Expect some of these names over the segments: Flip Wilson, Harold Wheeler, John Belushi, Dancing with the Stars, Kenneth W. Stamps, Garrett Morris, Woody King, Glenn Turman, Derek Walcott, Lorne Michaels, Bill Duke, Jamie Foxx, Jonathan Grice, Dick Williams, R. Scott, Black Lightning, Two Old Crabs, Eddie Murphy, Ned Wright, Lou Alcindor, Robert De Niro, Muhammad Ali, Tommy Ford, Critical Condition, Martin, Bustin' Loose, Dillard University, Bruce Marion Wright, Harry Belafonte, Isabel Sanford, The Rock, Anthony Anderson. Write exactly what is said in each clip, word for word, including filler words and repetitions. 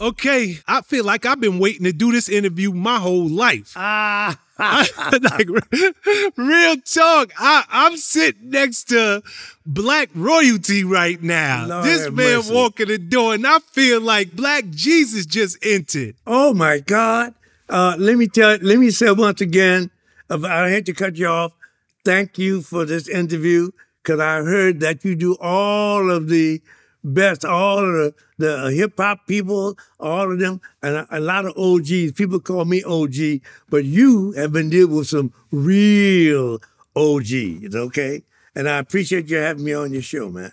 okay, I feel like I've been waiting to do this interview my whole life. Ah. I, like, real talk, I, I'm sitting next to Black royalty right now. Lord this man mercy. Walking the door, and I feel like Black Jesus just entered. Oh my God! Uh, let me tell. Let me say once again, I had to cut you off. Thank you for this interview, because I heard that you do all of the best, all of the, the hip-hop people, all of them, and a, a lot of O Gs. People call me O G, but you have been dealing with some real O Gs, okay? And I appreciate you having me on your show, man.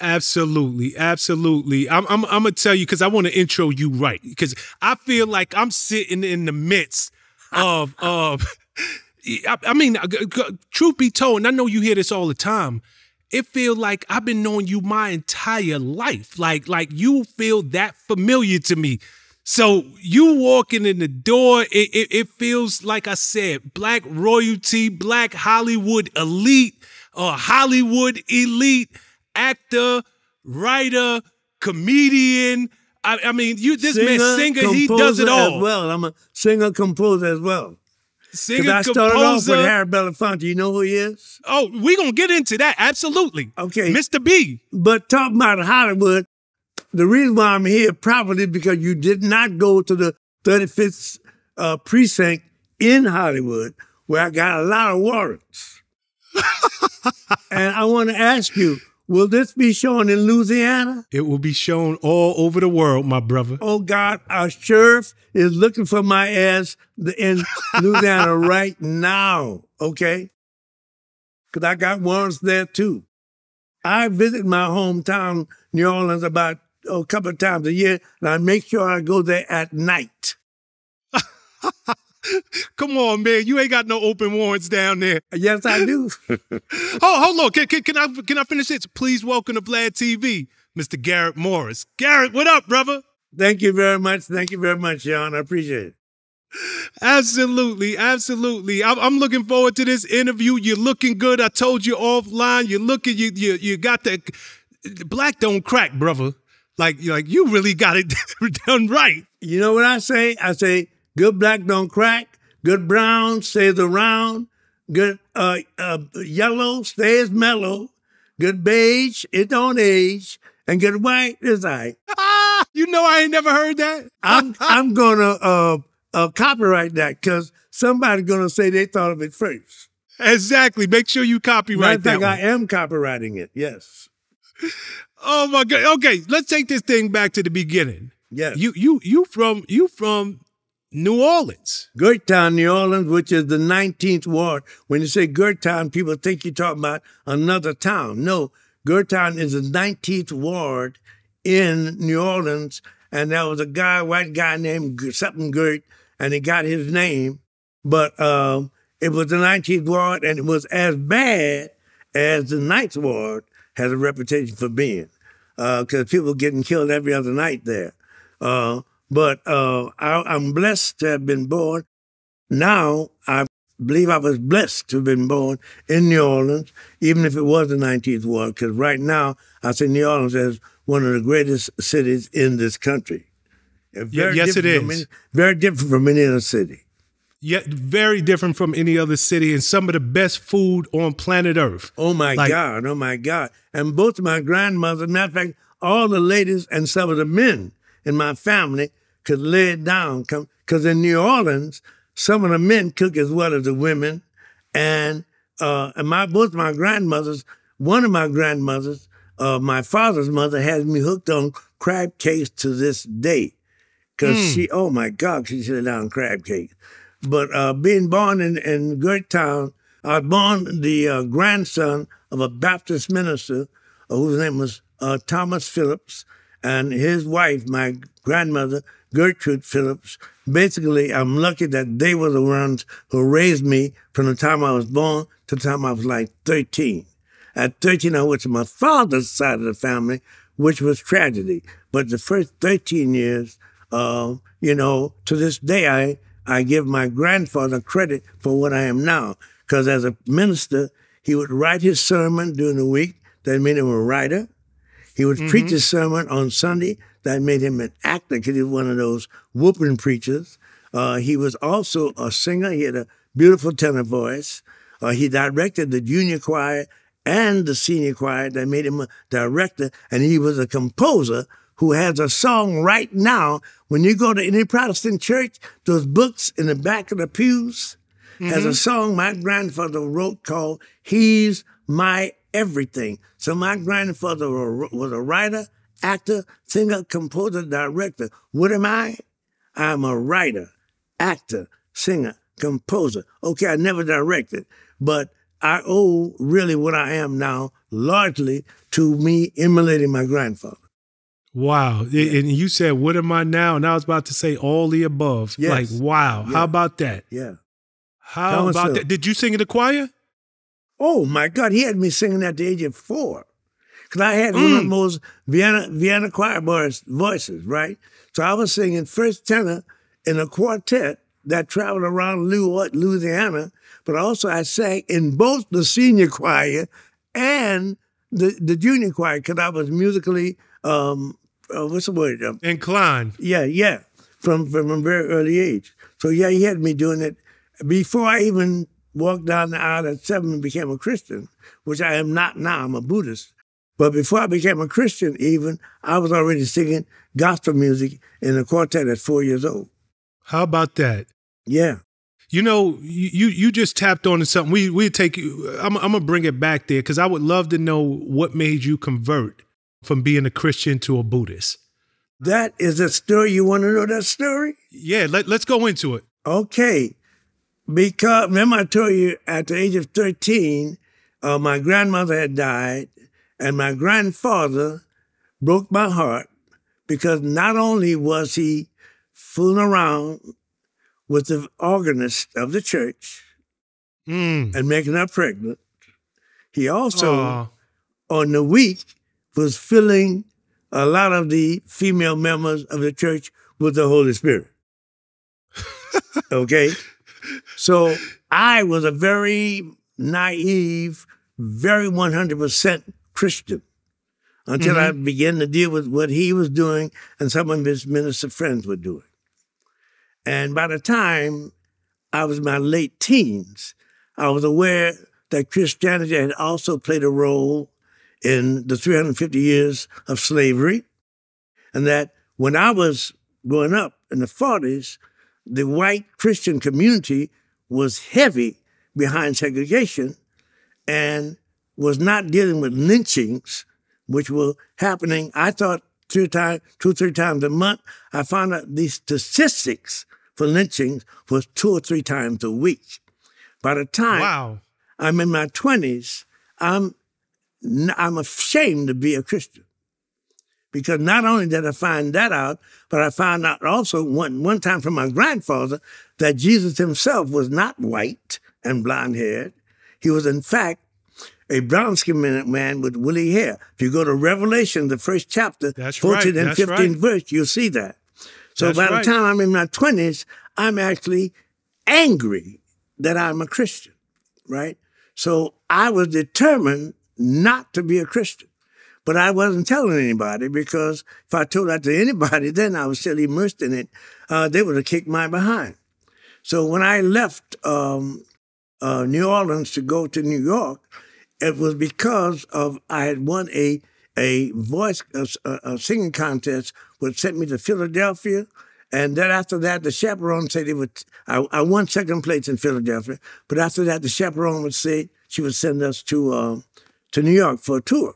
Absolutely, absolutely. I'm, I'm, I'm going to tell you, because I want to intro you right, because I feel like I'm sitting in the midst of... of I, I mean, truth be told, and I know you hear this all the time, it feels like I've been knowing you my entire life. Like, like you feel that familiar to me. So you walking in the door, it, it, it feels like I said, Black royalty, Black Hollywood elite, or Hollywood elite, actor, writer, comedian. I, I mean, you this singer, man, singer, he does it all. As well, I'm a singer, composer as well. Singer, I started composer. off with Harry Belafonte. You know who he is? Oh, we're going to get into that. Absolutely. Okay. Mister B. But talking about Hollywood, the reason why I'm here probably because you did not go to the thirty-fifth uh, precinct in Hollywood, where I got a lot of warrants. And I want to ask you, will this be shown in Louisiana? It will be shown all over the world, my brother. Oh, God, our sheriff is looking for my ass in Louisiana right now, okay? Because I got warrants there, too. I visit my hometown, New Orleans, about oh, a couple of times a year, and I make sure I go there at night. Come on, man. You ain't got no open warrants down there. Yes, I do. Oh, hold on. Can, can, can, I, can I finish this? Please welcome to Vlad T V, Mister Garrett Morris. Garrett, what up, brother? Thank you very much. Thank you very much, John. I appreciate it. Absolutely. Absolutely. I'm, I'm looking forward to this interview. You're looking good. I told you offline. You're looking, you, you, you got the Black don't crack, brother. Like, like, you really got it done right. You know what I say? I say, good Black don't crack. Good brown stays around. Good uh, uh, yellow stays mellow. Good beige, it don't age. And good white is I. Ah, you know I ain't never heard that. I'm I'm gonna uh, uh, copyright that, because somebody's gonna say they thought of it first. Exactly. Make sure you copyright that. I think I am copywriting it. Yes. Oh my God. Okay, let's take this thing back to the beginning. Yes. You you you from you from. New Orleans. Gertrude, New Orleans, which is the nineteenth ward. When you say Gertrude, people think you're talking about another town. No, Gertrude is the nineteenth ward in New Orleans, and there was a guy, white guy named something Gert, and he got his name, but um, it was the nineteenth ward, and it was as bad as the ninth ward has a reputation for being, because uh, people were getting killed every other night there. Uh, But uh, I, I'm blessed to have been born. Now, I believe I was blessed to have been born in New Orleans, even if it was the nineteenth ward, because right now, I see New Orleans as one of the greatest cities in this country. Very yes, it is. Many, very different from any other city. Yet very different from any other city, and some of the best food on planet Earth. Oh, my like, God. Oh, my God. And both of my grandmothers, matter of fact, all the ladies and some of the men in my family could lay it down, because in New Orleans, some of the men cook as well as the women. And, uh, and my both my grandmothers, one of my grandmothers, uh, my father's mother, has me hooked on crab cakes to this day. Because mm. she, oh my God, she should have done crab cakes. But uh, being born in, in Gertrude, I was born the uh, grandson of a Baptist minister uh, whose name was uh, Thomas Phillips. And his wife, my grandmother, Gertrude Phillips, basically, I'm lucky that they were the ones who raised me from the time I was born to the time I was like thirteen. At thirteen, I went to my father's side of the family, which was tragedy. But the first thirteen years, uh, you know, to this day, I, I give my grandfather credit for what I am now. Because as a minister, he would write his sermon during the week. That means he was a writer. He would mm-hmm. preach his sermon on Sunday. That made him an actor because he was one of those whooping preachers. Uh, he was also a singer. He had a beautiful tenor voice. Uh, he directed the junior choir and the senior choir. That made him a director. And he was a composer who has a song right now. When you go to any Protestant church, those books in the back of the pews mm-hmm. has a song my grandfather wrote called He's My Everything. So my grandfather was a writer, actor, singer, composer, director. What am I? I'm a writer, actor, singer, composer. Okay, I never directed, but I owe really what I am now largely to me emulating my grandfather. Wow. Yeah. And you said, what am I now? And I was about to say all the above. Yes. Like, wow. Yeah. How about that? Yeah. How Tell about so. that? Did you sing in the choir? Oh, my God. He had me singing at the age of four. Because I had mm. one of the most Vienna, Vienna choir boys, voices, right? So I was singing first tenor in a quartet that traveled around Louisiana, but also I sang in both the senior choir and the, the junior choir because I was musically, um, uh, what's the word? Um, Inclined. Yeah, yeah, from, from a very early age. So yeah, he had me doing it before I even walked down the aisle at seven and became a Christian, which I am not now, I'm a Buddhist. But before I became a Christian even, I was already singing gospel music in a quartet at four years old. How about that? Yeah. You know, you you just tapped on to something. We we take you, I'm, I'm going to bring it back there because I would love to know what made you convert from being a Christian to a Buddhist. That is a story. You want to know that story? Yeah, let, let's go into it. Okay. Because, remember I told you at the age of thirteen, uh, my grandmother had died. And my grandfather broke my heart because not only was he fooling around with the organist of the church mm. and making her pregnant, he also, Aww. on the week, was filling a lot of the female members of the church with the Holy Spirit. Okay? So I was a very naive, very one hundred percent Christian until mm-hmm. I began to deal with what he was doing and some of his minister friends were doing. And by the time I was in my late teens, I was aware that Christianity had also played a role in the three hundred fifty years of slavery, and that when I was growing up in the forties, the white Christian community was heavy behind segregation and was not dealing with lynchings, which were happening, I thought, two, time, two three times a month. I found out the statistics for lynchings was two or three times a week. By the time wow. I'm in my twenties, I'm, I'm ashamed to be a Christian. Because not only did I find that out, but I found out also one, one time from my grandfather that Jesus himself was not white and blonde-haired. He was, in fact, a brown-skinned man with woolly hair. If you go to Revelation, the first chapter, That's fourteenth right. and That's fifteenth right. verse, you'll see that. So That's by right. the time I'm in my twenties, I'm actually angry that I'm a Christian, right? So I was determined not to be a Christian. But I wasn't telling anybody because if I told that to anybody, then I was still immersed in it. Uh, they would have kicked my behind. So when I left um, uh, New Orleans to go to New York, it was because of I had won a a voice a, a singing contest, which sent me to Philadelphia, and then after that the chaperone said it would. I, I won second place in Philadelphia, but after that the chaperone would say she would send us to um, to New York for a tour.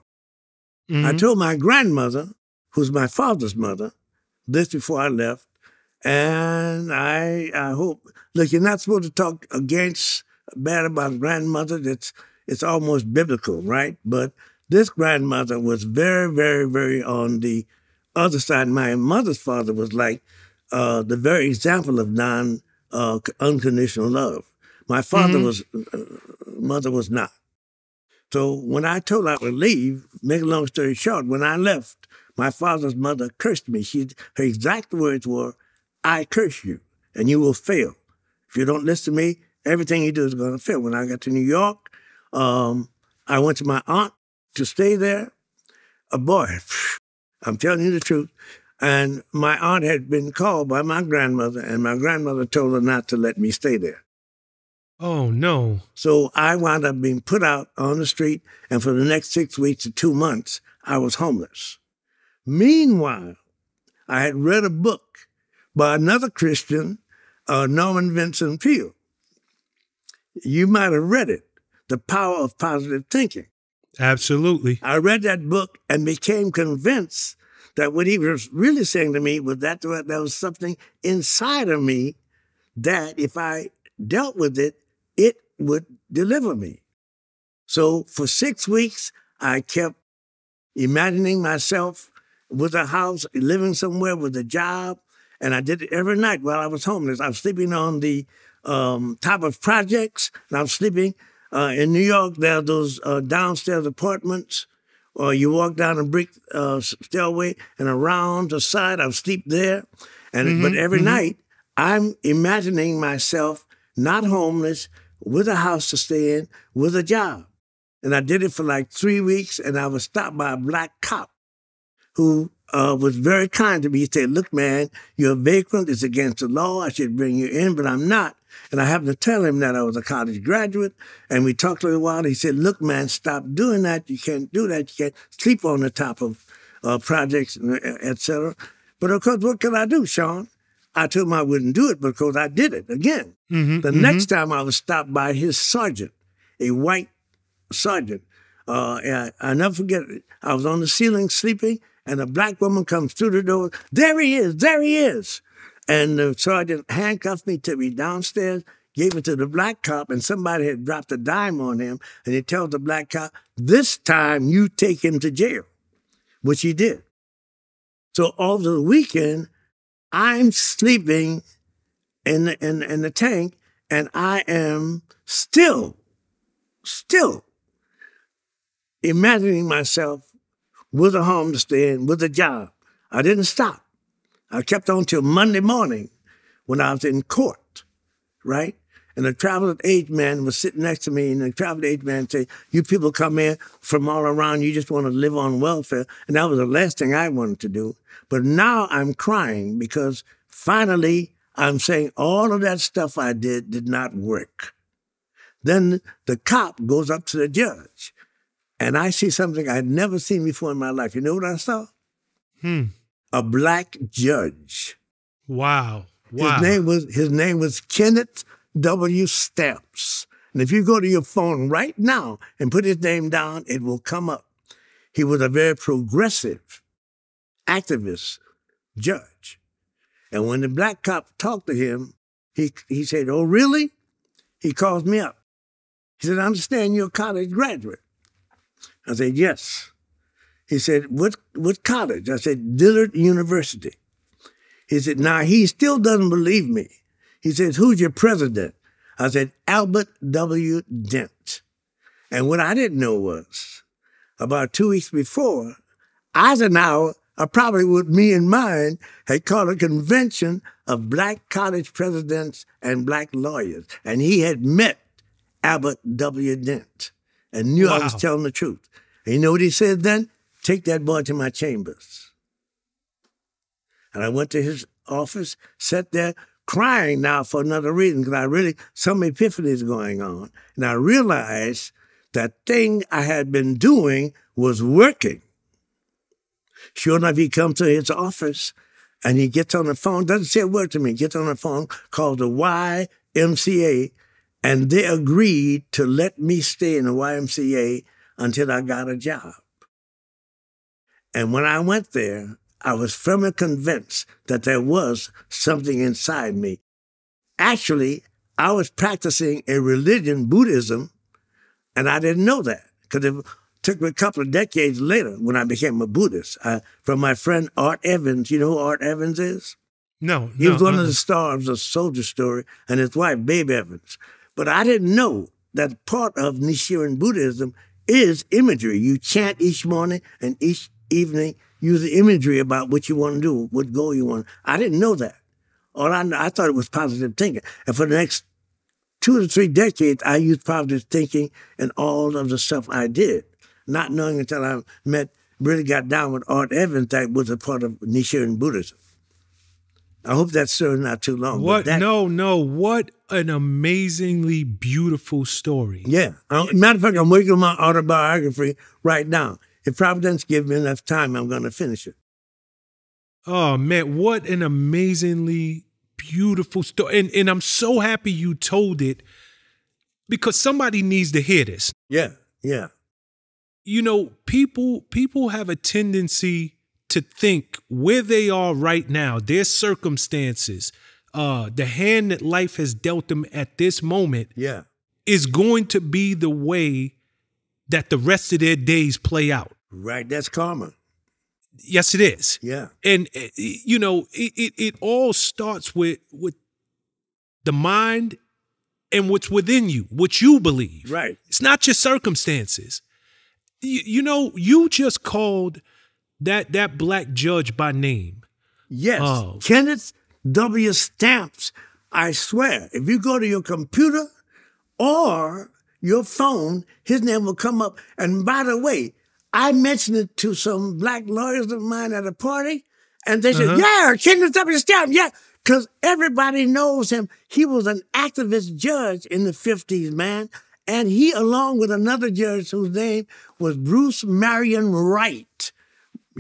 Mm-hmm. I told my grandmother, who's my father's mother, this before I left, and I I hope look you're not supposed to talk against bad about grandmother. That's It's almost biblical, right? But this grandmother was very, very, very on the other side. My mother's father was like uh, the very example of non uh, unconditional love. My father mm-hmm. was, uh, mother was not. So when I told her I would leave, make a long story short, when I left, my father's mother cursed me. She, her exact words were, "I curse you, and you will fail. If you don't listen to me, everything you do is going to fail." When I got to New York, Um, I went to my aunt to stay there. a boy. I'm telling you the truth. And my aunt had been called by my grandmother, and my grandmother told her not to let me stay there. Oh, no. So I wound up being put out on the street, and for the next six weeks to two months, I was homeless. Meanwhile, I had read a book by another Christian, uh, Norman Vincent Peale. You might have read it, The Power of Positive Thinking. Absolutely. I read that book and became convinced that what he was really saying to me was that there was something inside of me that if I dealt with it, it would deliver me. So for six weeks, I kept imagining myself with a house, living somewhere with a job, and I did it every night while I was homeless. I was sleeping on the um, top of projects, and I was sleeping uh, in New York. There are those uh, downstairs apartments, or you walk down a brick uh, stairway and around the side. I was sleep there, and mm-hmm, but every mm-hmm. night I'm imagining myself not homeless, with a house to stay in, with a job. And I did it for like three weeks, and I was stopped by a black cop who uh, was very kind to me. He said, "Look, man, you're a vagrant. It's against the law. I should bring you in, but I'm not." And I happened to tell him that I was a college graduate, and we talked a little while. He said, "Look, man, stop doing that. You can't do that. You can't sleep on the top of uh, projects, et cetera." But of course, what could I do, Sean? I told him I wouldn't do it because I did it again. Mm-hmm, the mm-hmm. next time I was stopped by his sergeant, a white sergeant. Uh, and I, I never forget it. I was on the ceiling sleeping, and a black woman comes through the door. "There he is, there he is." And the sergeant handcuffed me, took me downstairs, gave it to the black cop, and somebody had dropped a dime on him. And he tells the black cop, "This time you take him to jail," which he did. So over the weekend, I'm sleeping in the, in, in the tank, and I am still, still imagining myself with a home to stay in, with a job. I didn't stop. I kept on till Monday morning when I was in court, right? And a traveling age man was sitting next to me, and the traveling age man said, "You people come in from all around, you just want to live on welfare." And that was the last thing I wanted to do. But now I'm crying because finally I'm saying all of that stuff I did did not work. Then the cop goes up to the judge, and I see something I'd never seen before in my life. You know what I saw? Hmm. A black judge. Wow. Wow. His name was his name was Kenneth W. Stamps. And if you go to your phone right now and put his name down, it will come up. He was a very progressive activist judge. And when the black cop talked to him, he, he said, "Oh, really?" He calls me up. He said, "I understand you're a college graduate." I said, "Yes." He said, what, what college? I said, "Dillard University." He said, now, he still doesn't believe me. He says, "Who's your president?" I said, "Albert W. Dent." And what I didn't know was, about two weeks before, Eisenhower, uh, probably with me in mind, had called a convention of black college presidents and black lawyers. And he had met Albert W. Dent and knew wow. I was telling the truth. And you know what he said then? "Take that boy to my chambers." And I went to his office, sat there crying now for another reason, because I really, some epiphany is going on. And I realized that thing I had been doing was working. Sure enough, he comes to his office and he gets on the phone, doesn't say a word to me, gets on the phone, calls the Y M C A, and they agreed to let me stay in the Y M C A until I got a job. And when I went there, I was firmly convinced that there was something inside me. Actually, I was practicing a religion, Buddhism, and I didn't know that, because it took me a couple of decades later when I became a Buddhist. I, from my friend Art Evans. You know who Art Evans is? No. He no, was one no. of the stars of Soldier Story, and his wife, Babe Evans. But I didn't know that part of Nichiren Buddhism is imagery. You chant each morning and each evening, use the imagery about what you want to do, what goal you want. I didn't know that. All I, I thought it was positive thinking. And for the next two to three decades, I used positive thinking in all of the stuff I did, not knowing until I met really got down with Art Evans, that was a part of Nichiren Buddhism. I hope that's still not too long. What? That, no, no. What an amazingly beautiful story. Yeah. Matter of fact, I'm working on my autobiography right now. If Providence gives me enough time, I'm going to finish it. Oh, man, what an amazingly beautiful story. And, and I'm so happy you told it because somebody needs to hear this. Yeah, yeah. You know, people people have a tendency to think where they are right now, their circumstances, uh, the hand that life has dealt them at this moment yeah. is going to be the way that the rest of their days play out. Right. That's karma. Yes, it is. Yeah. And, you know, it, it, it all starts with, with the mind and what's within you, what you believe. Right. It's not your circumstances. You, you know, you just called... That that black judge by name. Yes. Oh. Kenneth W. Stamps. I swear, if you go to your computer or your phone, his name will come up. And by the way, I mentioned it to some black lawyers of mine at a party, and they said, uh-huh. yeah, Kenneth W. Stamps, yeah. Because everybody knows him. He was an activist judge in the fifties, man. And he, along with another judge whose name was Bruce Marion Wright.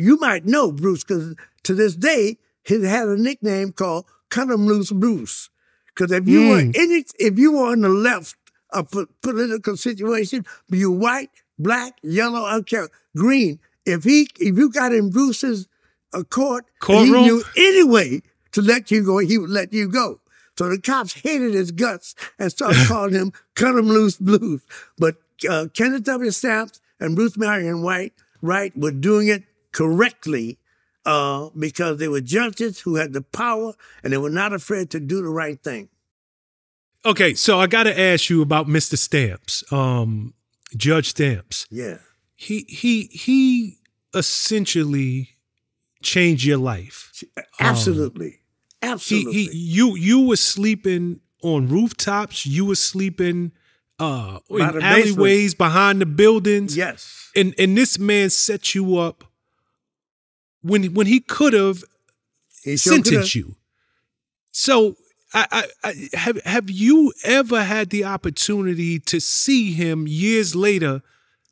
You might know Bruce, because to this day, he had a nickname called Cut 'em Loose Bruce. Because if you mm. were any, if you were on the left of a political situation, you white, black, yellow, I don't care, green, if he if you got in Bruce's uh, court, he knew any way to let you go, he would let you go. So the cops hated his guts and started calling him Cut 'em Loose Blues. But uh, Kenneth W. Stamps and Bruce Marion White, Wright were doing it correctly, uh, because they were judges who had the power and they were not afraid to do the right thing. Okay, so I got to ask you about Mister Stamps, um, Judge Stamps. Yeah, he he he essentially changed your life. Absolutely, um, absolutely. He, he, you you were sleeping on rooftops. You were sleeping uh, in alleyways, behind the buildings. Yes, and and this man set you up. When when he could have sentenced you, so I, I, I have have you ever had the opportunity to see him years later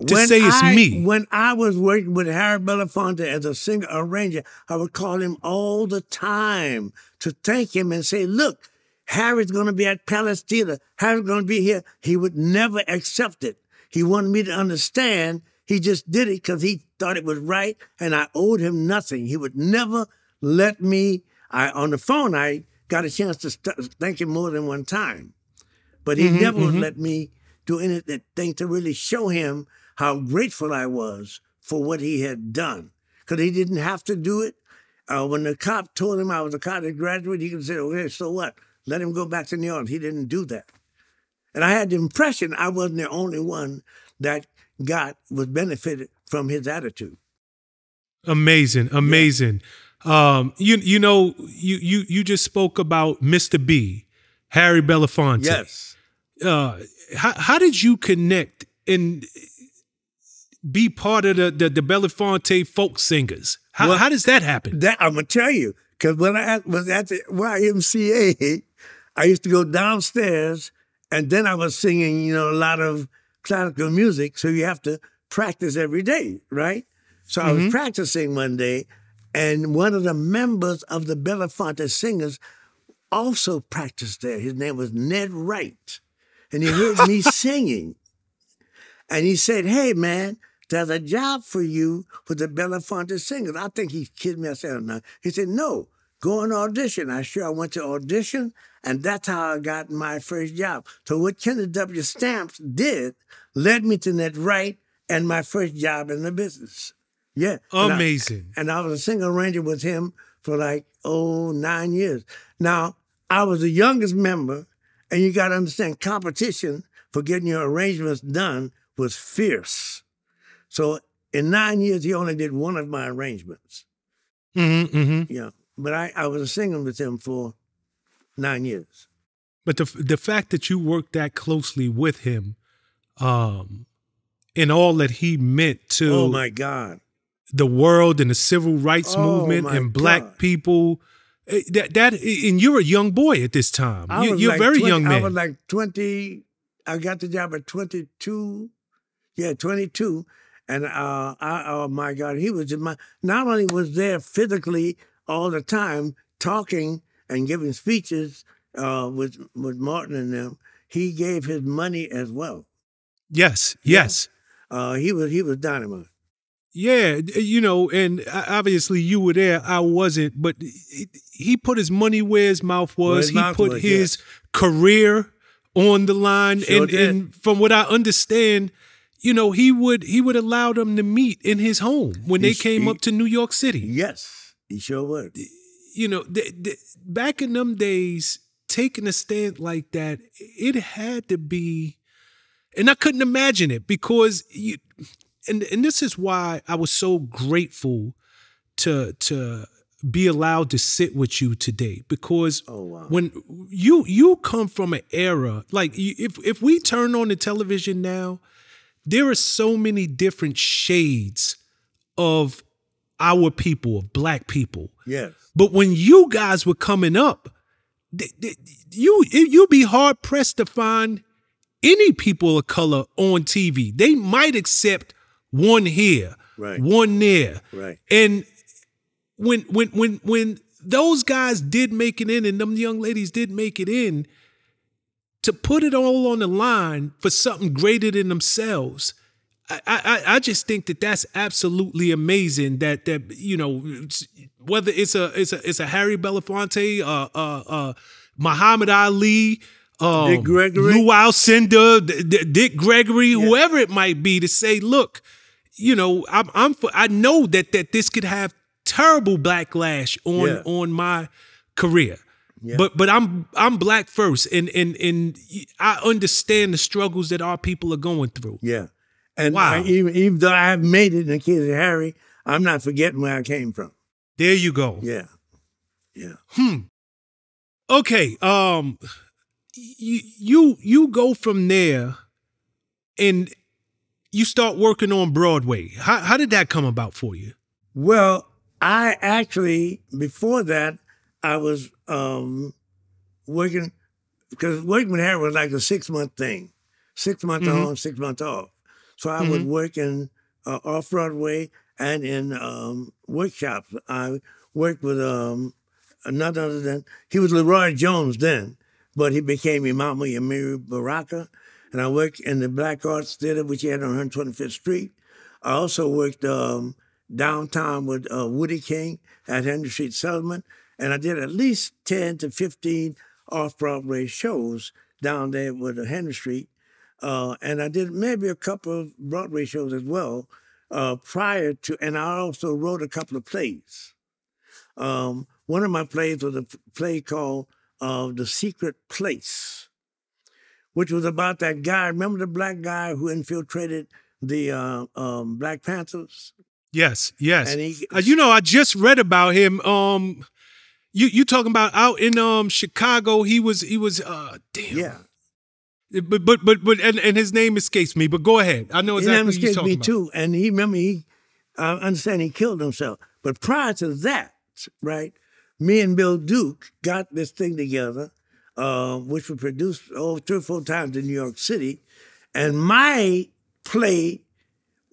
to when say it's I, me? When I was working with Harry Belafonte as a singer arranger, I would call him all the time to thank him and say, "Look, Harry's going to be at Palace Theater. Harry's going to be here." He would never accept it. He wanted me to understand. He just did it because he thought it was right, and I owed him nothing. He would never let me. I on the phone, I got a chance to thank him more than one time, but he mm-hmm, never mm-hmm. would let me do anything to really show him how grateful I was for what he had done, because he didn't have to do it. Uh, when the cop told him I was a college graduate, he could say, okay, so what? Let him go back to New Orleans. He didn't do that. And I had the impression I wasn't the only one that God was benefited from his attitude. Amazing, amazing. Yeah. Um, you you know you you you just spoke about Mister B, Harry Belafonte. Yes. Uh, how how did you connect and be part of the the, the Belafonte folk singers? How well, how does that happen? That I'm gonna tell you, because when I was at the Y M C A, I used to go downstairs, and then I was singing, you know, a lot of classical music, so you have to practice every day, right? So mm-hmm. I was practicing one day, and one of the members of the Belafonte singers also practiced there. His name was Ned Wright, and he heard me singing. And he said, hey, man, there's a job for you with the Belafonte singers. I think he's kidding me. I said, no. He said, no, go and audition. I sure I went to audition, and that's how I got my first job. So what Kenneth W. Stamps did led me to Ned Wright and my first job in the business. Yeah. Amazing. And I, and I was a singer arranger with him for like, oh, nine years. Now, I was the youngest member, and you got to understand, competition for getting your arrangements done was fierce. So in nine years, he only did one of my arrangements. Mm-hmm, mm-hmm. Yeah. But I, I was singing with him for nine years. But the the fact that you worked that closely with him, um, and all that he meant to, oh my God, the world and the civil rights oh, movement and black God. people. That that and you're a young boy at this time. I you're like a very twenty, young man. I was like twenty. I got the job at twenty-two. Yeah, twenty-two. And uh, I, oh my God, he was in my. Not only was there physically all the time talking and giving speeches uh, with with Martin and them, he gave his money as well. Yes, yes. Yeah. Uh, he was he was dynamite. Yeah, you know, and obviously you were there. I wasn't, but he put his money where his mouth was. Well, his he mouth put was, his yes. career on the line, sure and, and from what I understand. You know, he would he would allow them to meet in his home when they he, came he, up to New York City. Yes, he sure would. You know, the, the, back in them days, taking a stand like that, it had to be, and I couldn't imagine it because, you, and and this is why I was so grateful to to be allowed to sit with you today because oh, wow. when you you come from an era like if if we turn on the television now. There are so many different shades of our people, of black people. Yes. But when you guys were coming up, you you'd be hard pressed to find any people of color on T V. They might accept one here, right. one there, right. And when when when when those guys did make it in, and them young ladies did make it in. To put it all on the line for something greater than themselves, I, I, I just think that that's absolutely amazing. That that you know, whether it's a it's a it's a Harry Belafonte, uh, uh, uh, Muhammad Ali, um, Dick Gregory, Lou Alcindor, D D Dick Gregory, yeah. whoever it might be, to say, look, you know, I'm I'm for, I know that that this could have terrible backlash on yeah. on my career. Yeah. But but I'm I'm black first, and and and I understand the struggles that our people are going through. Yeah, and wow. I, even even though I've made it in the kids of Harry, I'm not forgetting where I came from. There you go. Yeah, yeah. Hmm. Okay. Um. You you you go from there, and you start working on Broadway. How how did that come about for you? Well, I actually before that. I was um, working, because working with Harry was like a six-month thing. Six months mm-hmm. on, six months off. So I mm-hmm. would work in uh, Off-Broadway and in um, workshops. I worked with um, another other than, he was Leroy Jones then, but he became Imam Amiri Baraka. And I worked in the Black Arts Theater, which he had on one hundred twenty-fifth street. I also worked um, downtown with uh, Woody King at Henry Street Settlement. And I did at least ten to fifteen off-Broadway shows down there with Henry Street. Uh, and I did maybe a couple of Broadway shows as well uh, prior to, and I also wrote a couple of plays. Um, one of my plays was a play called uh, The Secret Place, which was about that guy, remember the black guy who infiltrated the uh, um, Black Panthers? Yes, yes. And he, uh, you know, I just read about him. Um... You you talking about out in um Chicago? He was he was uh damn yeah, but but but but and, and his name escapes me. But go ahead, I know exactly what you're talking about. His name escapes me too. And he remember he, I uh, understand he killed himself. But prior to that, right, me and Bill Duke got this thing together, uh, which was produced oh, three or four times in New York City, and my play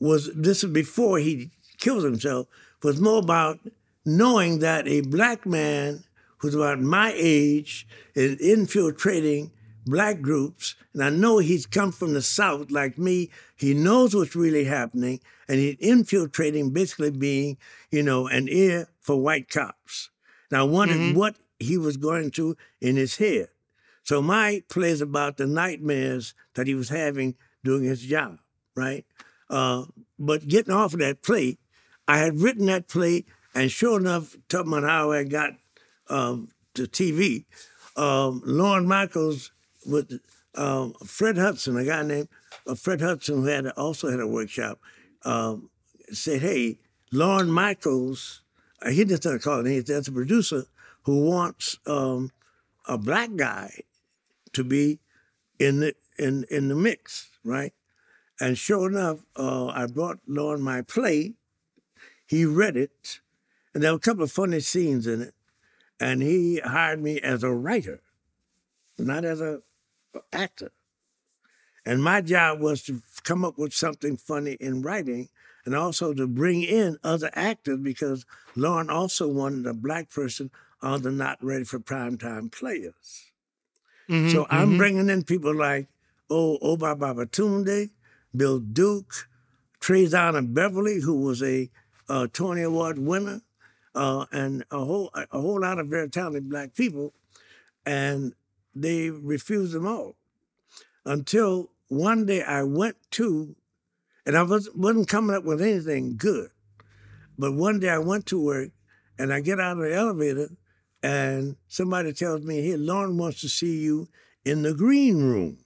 was this is before he killed himself was more about. Knowing that a black man who's about my age is infiltrating black groups, and I know he's come from the South like me, he knows what's really happening, and he's infiltrating, basically being, you know, an ear for white cops. And I wondered mm-hmm. what he was going through in his head. So my play is about the nightmares that he was having doing his job, right? Uh, but getting off of that play, I had written that play. And sure enough, talking about how I got um, to T V, um, Lorne Michaels with um, Fred Hudson, a guy named uh, Fred Hudson who had also had a workshop, um, said, hey, Lorne Michaels, uh, he just started calling him, that's a producer who wants um, a black guy to be in the, in, in the mix, right? And sure enough, uh, I brought Lorne my play. he read it, and there were a couple of funny scenes in it, and he hired me as a writer, not as an actor. And my job was to come up with something funny in writing, and also to bring in other actors, because Lorne also wanted a black person on the Not Ready for Primetime Players. Mm-hmm, so I'm mm-hmm. bringing in people like oh, Oba Babatunde, Bill Duke, Trayvon Beverly, who was a uh, Tony Award winner, uh, and a whole a whole lot of very talented black people, and they refused them all. Until one day I went to, and I wasn't, wasn't coming up with anything good, but one day I went to work, and I get out of the elevator, and somebody tells me, "Hey, Lorne wants to see you in the green room."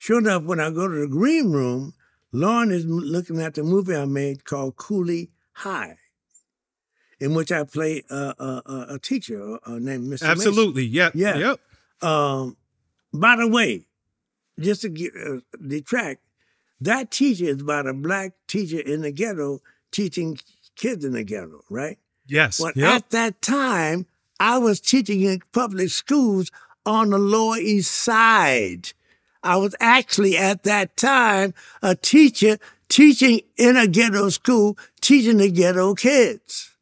Sure enough, when I go to the green room, Lorne is looking at the movie I made called Cooley High, in which I play a, a, a teacher named Mister Absolutely, Mason. yeah, yeah. Yep. Um, by the way, just to get, uh, detract, that teacher is about a black teacher in the ghetto teaching kids in the ghetto, right? Yes. Well, yep. At that time, I was teaching in public schools on the Lower East Side. I was actually, at that time, a teacher teaching in a ghetto school, teaching the ghetto kids.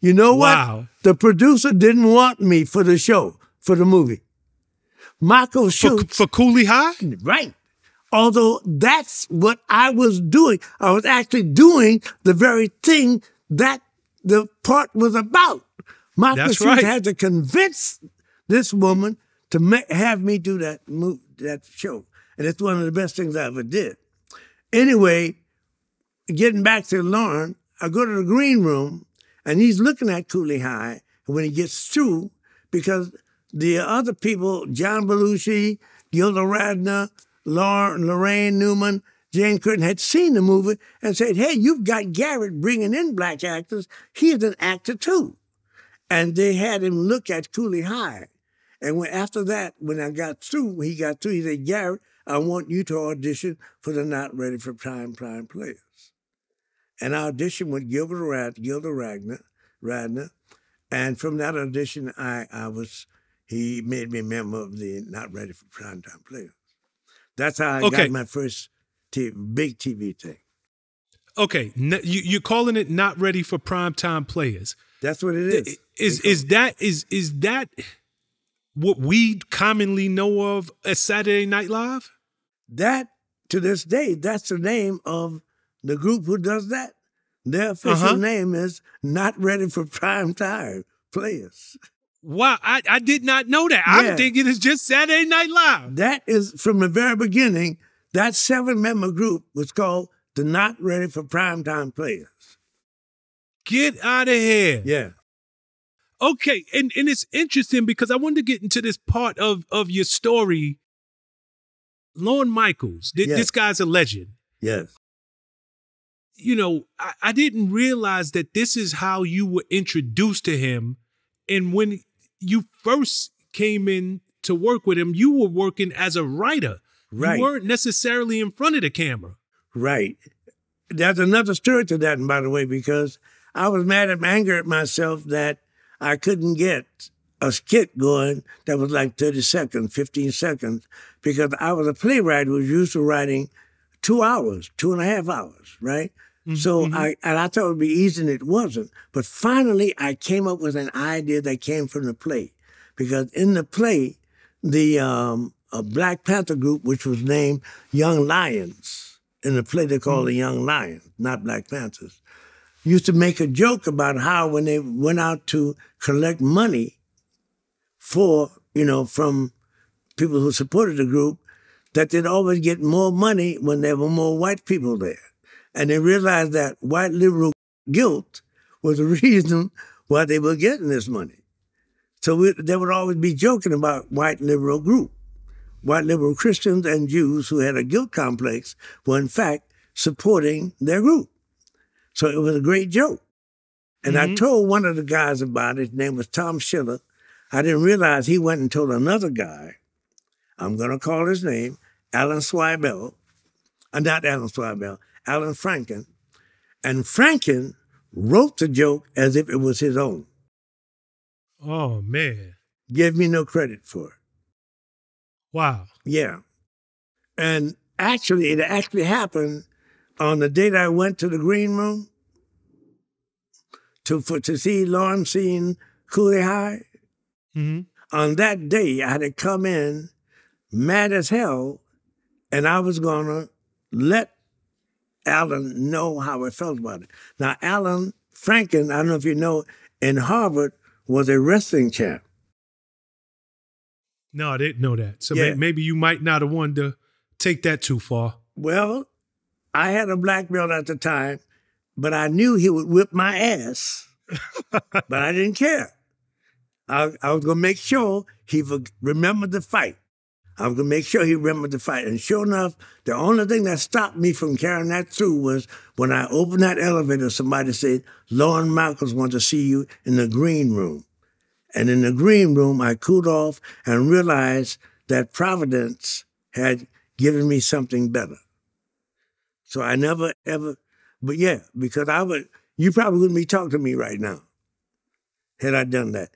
You know what? Wow. The producer didn't want me for the show, for the movie. Michael Schultz. For, for Cooley High? Right. Although that's what I was doing. I was actually doing the very thing that the part was about. Michael That's Schultz right. had to convince this woman to ma have me do that move, that show. And it's one of the best things I ever did. Anyway, getting back to Lorne, I go to the green room, and he's looking at Cooley High. And when he gets through, because the other people, John Belushi, Gilda Radner, Lorne, Lorraine Newman, Jane Curtin, had seen the movie and said, "Hey, you've got Garrett bringing in black actors. He's an actor too." And they had him look at Cooley High. And when, after that, when I got through, he got through, he said, "Garrett, I want you to audition for the Not Ready for Prime Prime Players." And I auditioned with Gilbert Rad, Gilda Radner, Radner. And from that audition, I, I was, he made me a member of the Not Ready for Prime Time Players. That's how I okay. got my first T V, big T V thing. Okay, you, you're calling it Not Ready for Primetime Players. That's what it is. Is is that is is that what we commonly know of as Saturday Night Live? That to this day, that's the name of the group who does that. Their official uh-huh. name is Not Ready for Primetime Players. Wow, I, I did not know that. Yeah. I'm thinking it's just Saturday Night Live. That is from the very beginning. That seven-member group was called the Not Ready for Primetime Players. Get out of here. Yeah. Okay, and, and it's interesting because I wanted to get into this part of, of your story. Lorne Michaels, th yes. this guy's a legend. Yes. You know, I, I didn't realize that this is how you were introduced to him. And when you first came in to work with him, you were working as a writer. Right. You weren't necessarily in front of the camera. Right. There's another story to that, by the way, because I was mad and angry at myself that I couldn't get a skit going that was like thirty seconds, fifteen seconds, because I was a playwright who was used to writing two hours, two and a half hours, right? Mm-hmm. So I, and I thought it would be easy, and it wasn't. But finally, I came up with an idea that came from the play, because in the play, the... um, a Black Panther group, which was named Young Lions. In the play, they called mm. the Young Lions, not Black Panthers. Used to make a joke about how when they went out to collect money for, you know, from people who supported the group, that they'd always get more money when there were more white people there. And they realized that white liberal guilt was the reason why they were getting this money. So we, they would always be joking about white liberal group. White liberal Christians and Jews who had a guilt complex were, in fact, supporting their group. So it was a great joke. And mm-hmm. I told one of the guys about it. His name was Tom Schiller. I didn't realize he went and told another guy, I'm going to call his name, Alan Swibel, uh, not Alan Swibel, Alan Franken. And Franken wrote the joke as if it was his own. Oh, man. Give me no credit for it. Wow. Yeah. And actually, it actually happened on the date I went to the green room to for, to see Lorne sing Cooley High. Mm-hmm. On that day, I had to come in mad as hell, and I was going to let Alan know how I felt about it. Now, Alan Franken, I don't know if you know, in Harvard was a wrestling champ. No, I didn't know that. So yeah. Maybe you might not have wanted to take that too far. Well, I had a black belt at the time, but I knew he would whip my ass. But I didn't care. I, I was going to make sure he would remember the fight. I was going to make sure he remembered the fight. And sure enough, the only thing that stopped me from carrying that through was when I opened that elevator, somebody said, Lorne Michaels wants to see you in the green room. And in the green room, I cooled off and realized that Providence had given me something better. So I never, ever, but yeah, because I would, you probably wouldn't be talking to me right now had I done that.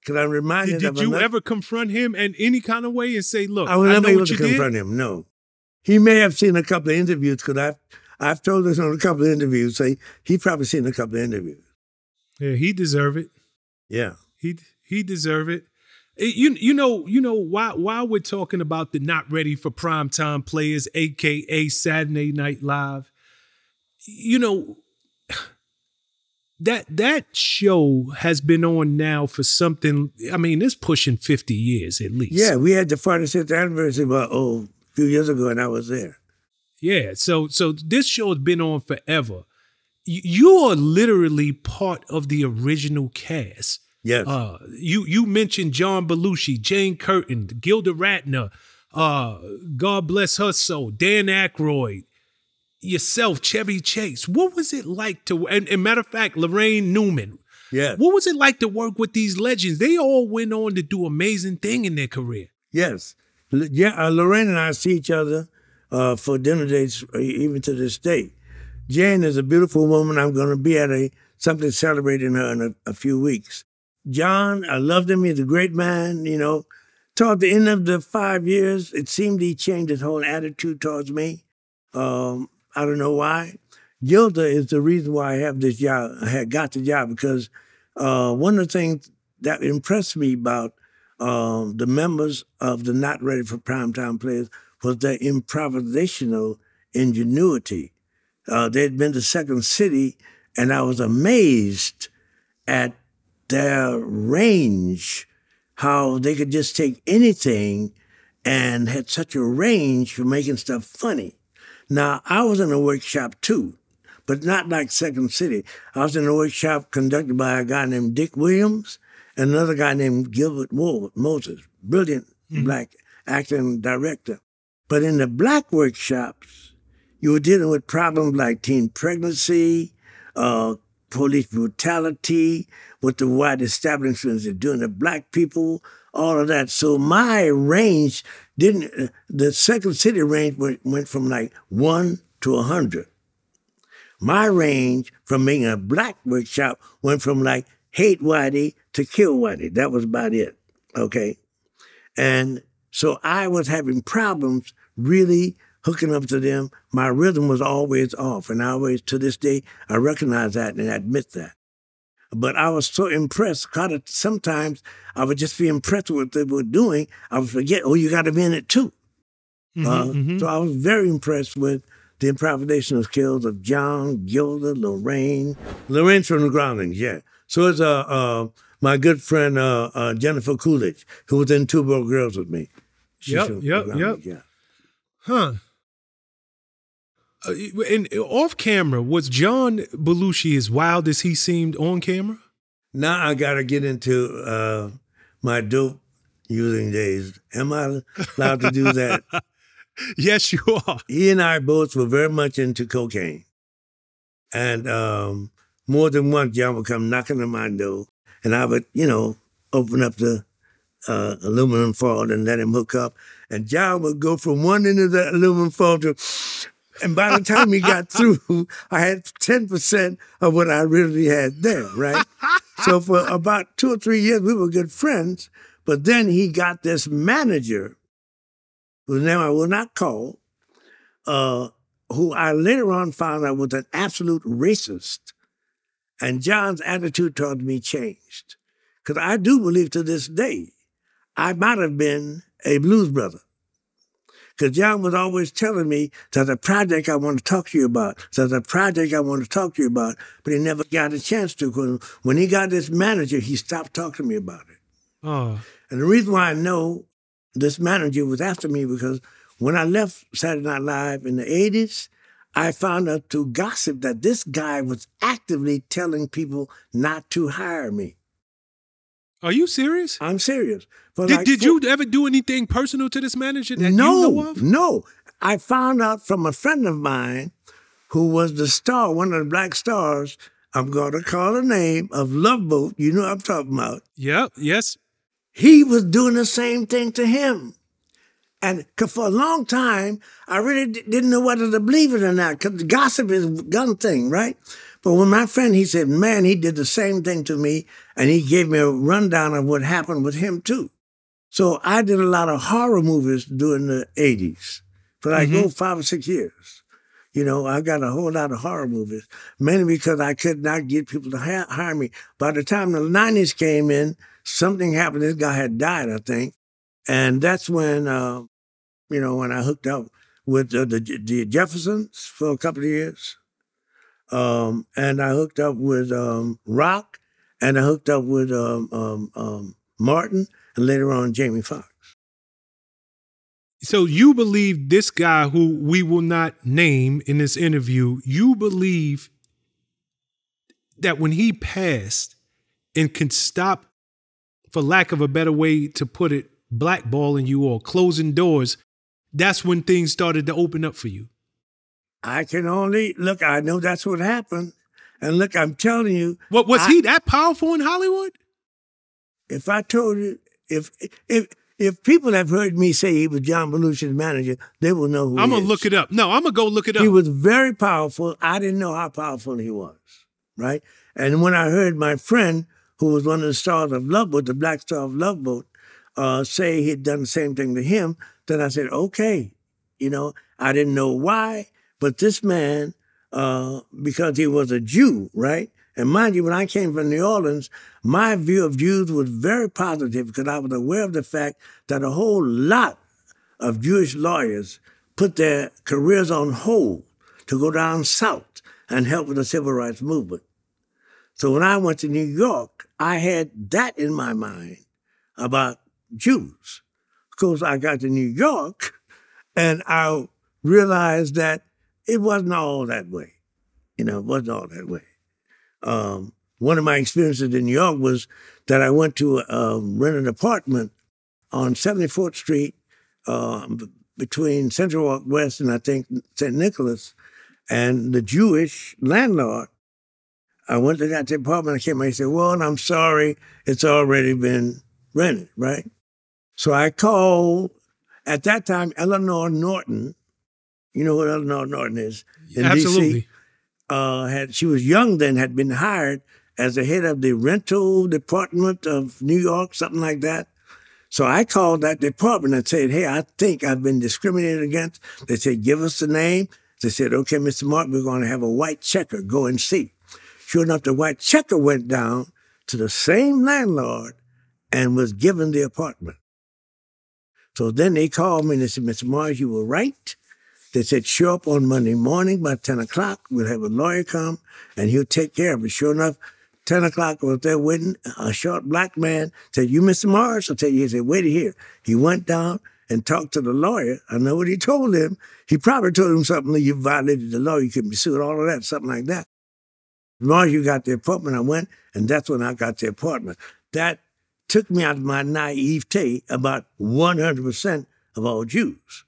Because I'm reminded did, did you another, ever confront him in any kind of way and say, look, I was never able to confront did. him, no. He may have seen a couple of interviews, because I've, I've told this on a couple of interviews, so he probably seen a couple of interviews. Yeah, he deserved it. Yeah. He he deserved it. it. You you know, you know, while, while we're talking about the Not Ready for Primetime Players, a k a. Saturday Night Live, you know, That that show has been on now for something, I mean, it's pushing fifty years at least. Yeah, we had the forty-sixth anniversary about, oh, a few years ago, and I was there. Yeah, so so this show has been on forever. You are literally part of the original cast. Yes. Uh, you, you mentioned John Belushi, Jane Curtin, Gilda Radner, uh, God bless her soul, Dan Aykroyd, yourself, Chevy Chase. What was it like to, and, and matter of fact, Lorraine Newman. Yeah. What was it like to work with these legends? They all went on to do amazing thing in their career. Yes. Yeah. Uh, Lorraine and I see each other uh, for dinner dates, even to this day. Jane is a beautiful woman. I'm going to be at a something celebrating her in a, a few weeks. John, I loved him. He's a great man, you know. Toward the end of the five years, it seemed he changed his whole attitude towards me. Um, I don't know why. Gilda is the reason why I have this job. I had got the job because uh, one of the things that impressed me about um, the members of the Not Ready for Primetime Players was their improvisational ingenuity. Uh, they had been to Second City, and I was amazed at their range, how they could just take anything and had such a range for making stuff funny. Now, I was in a workshop, too, but not like Second City. I was in a workshop conducted by a guy named Dick Williams and another guy named Gilbert Moses, brilliant mm-hmm. black actor and director. But in the black workshops, you were dealing with problems like teen pregnancy, uh, police brutality, what the white establishments are doing to black people, all of that. So my range didn't, the Second City range went, went from like one to a hundred. My range from being a black workshop went from like hate whitey to kill whitey. That was about it, okay? And so I was having problems really hooking up to them. My rhythm was always off, and I always, to this day, I recognize that and admit that. But I was so impressed, because sometimes I would just be impressed with what they were doing. I would forget, oh, you got to be in it too. Mm-hmm, uh, mm-hmm. So I was very impressed with the improvisational skills of John, Gilda, Lorraine. Lorraine's from the Groundlings, yeah. So is uh, uh, my good friend uh, uh, Jennifer Coolidge, who was in Two Broke Girls with me. She's yep, yep, yep. Yeah. Huh. Uh, and off camera, was John Belushi as wild as he seemed on camera? Now I gotta get into uh, my dope using days. Am I allowed to do that? Yes, you are. He and I both were very much into cocaine. And um, more than once, John would come knocking on my door, and I would, you know, open up the uh, aluminum foil and let him hook up. And John would go from one end of the aluminum foil to And by the time he got through, I had ten percent of what I really had then, right? So for about two or three years, we were good friends. But then he got this manager, whose name I will not call, uh, who I later on found out was an absolute racist. And John's attitude toward me changed. Because I do believe to this day, I might have been a blues brother. Because John was always telling me, there's a project I want to talk to you about. There's a project I want to talk to you about. But he never got a chance to. Because when he got this manager, he stopped talking to me about it. Oh. And the reason why I know this manager was after me because when I left Saturday Night Live in the eighties, I found out through gossip that this guy was actively telling people not to hire me. Are you serious? I'm serious. But did like did you ever do anything personal to this manager that no, you know of? No. I found out from a friend of mine who was the star, one of the black stars, I'm going to call the name, of Love Boat. You know what I'm talking about. Yeah, yes. He was doing the same thing to him. And for a long time, I really didn't know whether to believe it or not, because gossip is a gun thing, right? But when my friend, he said, man, he did the same thing to me, and he gave me a rundown of what happened with him, too. So I did a lot of horror movies during the eighties, for like mm-hmm. oh, five or six years. You know, I got a whole lot of horror movies, mainly because I could not get people to ha hire me. By the time the nineties came in, something happened. This guy had died, I think. And that's when, uh, you know, when I hooked up with uh, the, the Jeffersons for a couple of years. Um, and I hooked up with um, Rock, and I hooked up with um, um, um, Martin, and later on Jamie Foxx. So you believe this guy who we will not name in this interview, you believe that when he passed and can stop, for lack of a better way to put it, blackballing you or closing doors, that's when things started to open up for you. I can only look, I know that's what happened. And look, I'm telling you. What was I, he that powerful in Hollywood? If I told you, if if if people have heard me say he was John Belushi's manager, they will know who I'm he gonna is. Look it up. No, I'm gonna go look it up. He was very powerful. I didn't know how powerful he was, right? And when I heard my friend, who was one of the stars of Love Boat, the black star of Love Boat, Uh, say he'd done the same thing to him, then I said, okay. You know, I didn't know why, but this man, uh, because he was a Jew, right? And mind you, when I came from New Orleans, my view of Jews was very positive because I was aware of the fact that a whole lot of Jewish lawyers put their careers on hold to go down south and help with the civil rights movement. So when I went to New York, I had that in my mind about Jews. Of course, I got to New York and I realized that it wasn't all that way. You know, it wasn't all that way. Um, one of my experiences in New York was that I went to uh, rent an apartment on seventy-fourth street uh, between Central Walk West and I think Saint Nicholas, and the Jewish landlord. I went to that apartment, I came back and said, well, I'm sorry, it's already been rented, right? So I called, at that time, Eleanor Norton. You know what Eleanor Norton is? In Absolutely. D C, uh, had, she was young then, had been hired as the head of the rental department of New York, something like that. So I called that department and said, hey, I think I've been discriminated against. They said, give us the name. They said, okay, Mister Martin, we're going to have a white checker go and see. Sure enough, the white checker went down to the same landlord and was given the apartment. So then they called me and they said, Mister Mars, you were right. They said, show up on Monday morning by ten o'clock. We'll have a lawyer come and he'll take care of it. Sure enough, ten o'clock was there waiting. A short black man said, you Mister Mars? I tell you, he said, wait here. He went down and talked to the lawyer. I know what he told him. He probably told him something like, you violated the law, you could be sued, all of that, something like that. Mars, you got the apartment. I went, and that's when I got the apartment. That took me out of my naivete about one hundred percent of all Jews.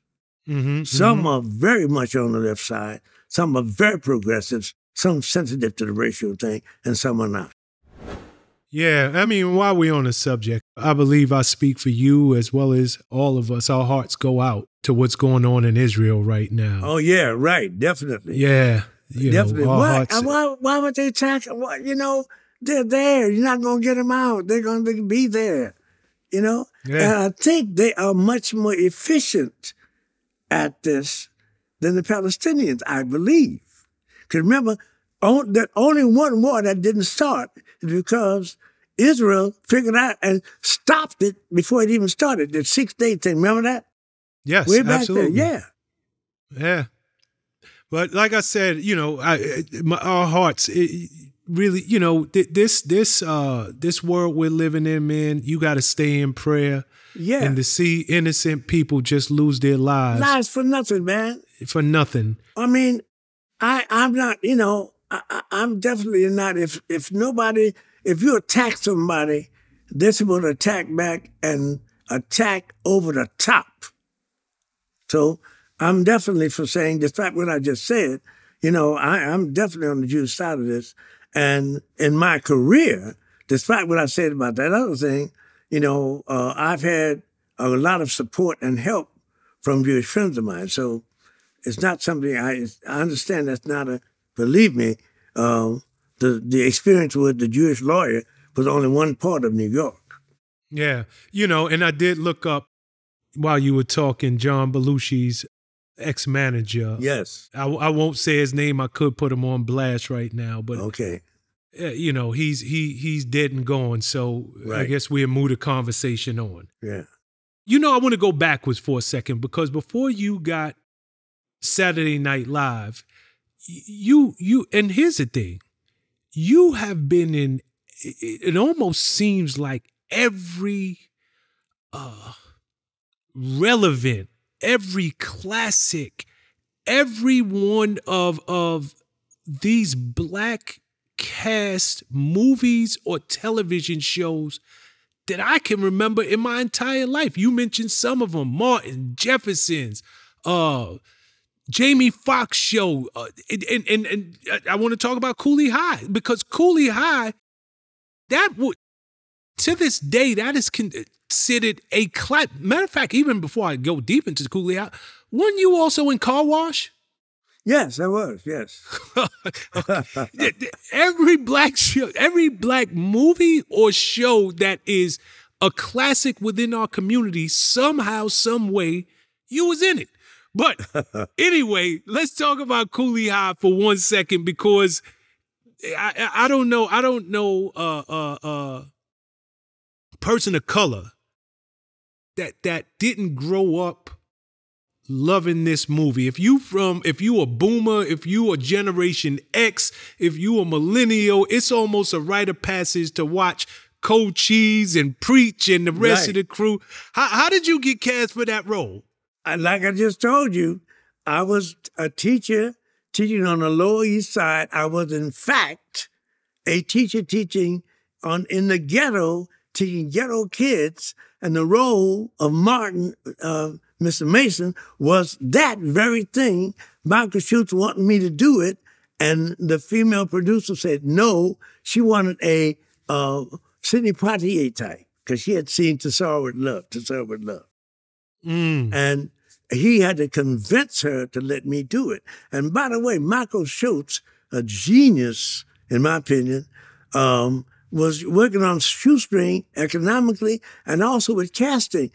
Mm-hmm, some mm-hmm. are very much on the left side, some are very progressive, some sensitive to the racial thing, and some are not. Yeah, I mean, while we're on the subject, I believe I speak for you as well as all of us. Our hearts go out to what's going on in Israel right now. Oh, yeah, right. Definitely. Yeah. You definitely. Know, why, why, why would they attack? Why, you know, they're there. You're not going to get them out. They're going to be there, you know? Yeah. And I think they are much more efficient at this than the Palestinians, I believe. Because remember, on, that only one war that didn't start is because Israel figured out and stopped it before it even started. The six-day thing, remember that? Yes, way back absolutely. There. Yeah. Yeah. But like I said, you know, I, my, our hearts, it, really, you know, th this this uh, this world we're living in, man, you got to stay in prayer. Yeah. And to see innocent people just lose their lives. Lives for nothing, man. For nothing. I mean, I, I'm not, you know, I, I'm definitely not, if, if nobody, if you attack somebody, this will attack back and attack over the top. So I'm definitely for saying, despite what I just said, you know, I, I'm definitely on the Jewish side of this. And in my career, despite what I said about that other thing, you know, uh, I've had a lot of support and help from Jewish friends of mine. So it's not something I, I understand that's not a, believe me, um, the, the experience with the Jewish lawyer was only one part of New York. Yeah. You know, and I did look up while you were talking, John Belushi's ex-manager. Yes. I, I won't say his name. I could put him on blast right now, but okay. You know, he's he he's dead and gone, so right. I guess we'll move the conversation on. Yeah. You know, I want to go backwards for a second, because before you got Saturday Night Live, you, you and here's the thing, you have been in, it, it almost seems like every uh, relevant, every classic, every one of, of these Black cast movies or television shows that I can remember in my entire life. You mentioned some of them, Martin, Jeffersons, uh, Jamie Foxx show. Uh, and, and, and I want to talk about Cooley High, because Cooley High, that would, to this day, that is considered a clap. Matter of fact, even before I go deep into Cooley High, weren't you also in Car Wash? Yes, I was. Yes. Every Black show, every Black movie or show that is a classic within our community, somehow, some way, you was in it. But anyway, let's talk about Cooley High for one second, because I, I don't know, I don't know a uh, uh, uh, person of color that that didn't grow up loving this movie. If you from, if you a boomer, if you a Generation X, if you a millennial, it's almost a rite of passage to watch Cold Cheese and Preach and the rest right. of the crew. How, how did you get cast for that role? I, like I just told you, I was a teacher teaching on the Lower East Side. I was, in fact, a teacher teaching on in the ghetto, teaching ghetto kids, and the role of Martin, uh, Mister Mason, was that very thing. Michael Schultz wanted me to do it, and the female producer said no. She wanted a uh, Sidney Poitier type, because she had seen To Sorrow with Love, To Sorrow with Love. Mm. And he had to convince her to let me do it. And by the way, Michael Schultz, a genius, in my opinion, um, was working on shoestring economically and also with casting.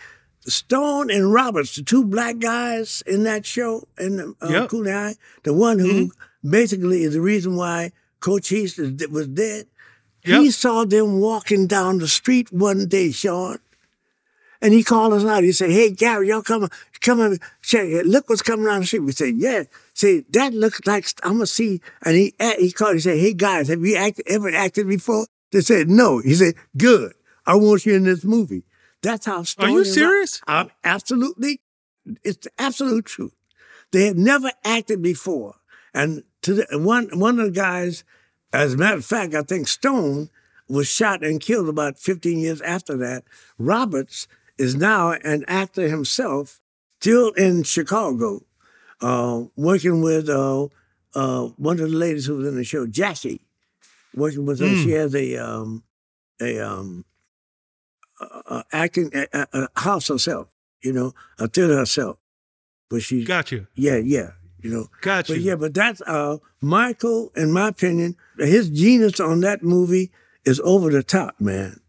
Stone and Roberts, the two Black guys in that show, in the, uh, yep. Cooley High, the one who mm-hmm. basically is the reason why Coach East is, was dead. Yep. He saw them walking down the street one day, Sean, and he called us out. He said, "Hey, Gary, y'all come, come and check it. Look what's coming down the street." We said, "Yeah." Say, "That looks like I'm gonna see." And he he called. He said, "Hey, guys, have you act, ever acted before?" They said, "No." He said, "Good. I want you in this movie." That's how Stone. Are you serious? I'm absolutely. It's the absolute truth. They had never acted before, and to the, one one of the guys, as a matter of fact, I think Stone was shot and killed about fifteen years after that. Roberts is now an actor himself, still in Chicago, uh, working with uh, uh, one of the ladies who was in the show, Jackie. Working with her, mm. she has a um, a. Um, Uh, acting, uh, uh, house herself, you know, a theater herself. But she got you. Yeah, yeah. You know. Got you. But yeah, but that's uh, Michael. In my opinion, his genius on that movie is over the top, man.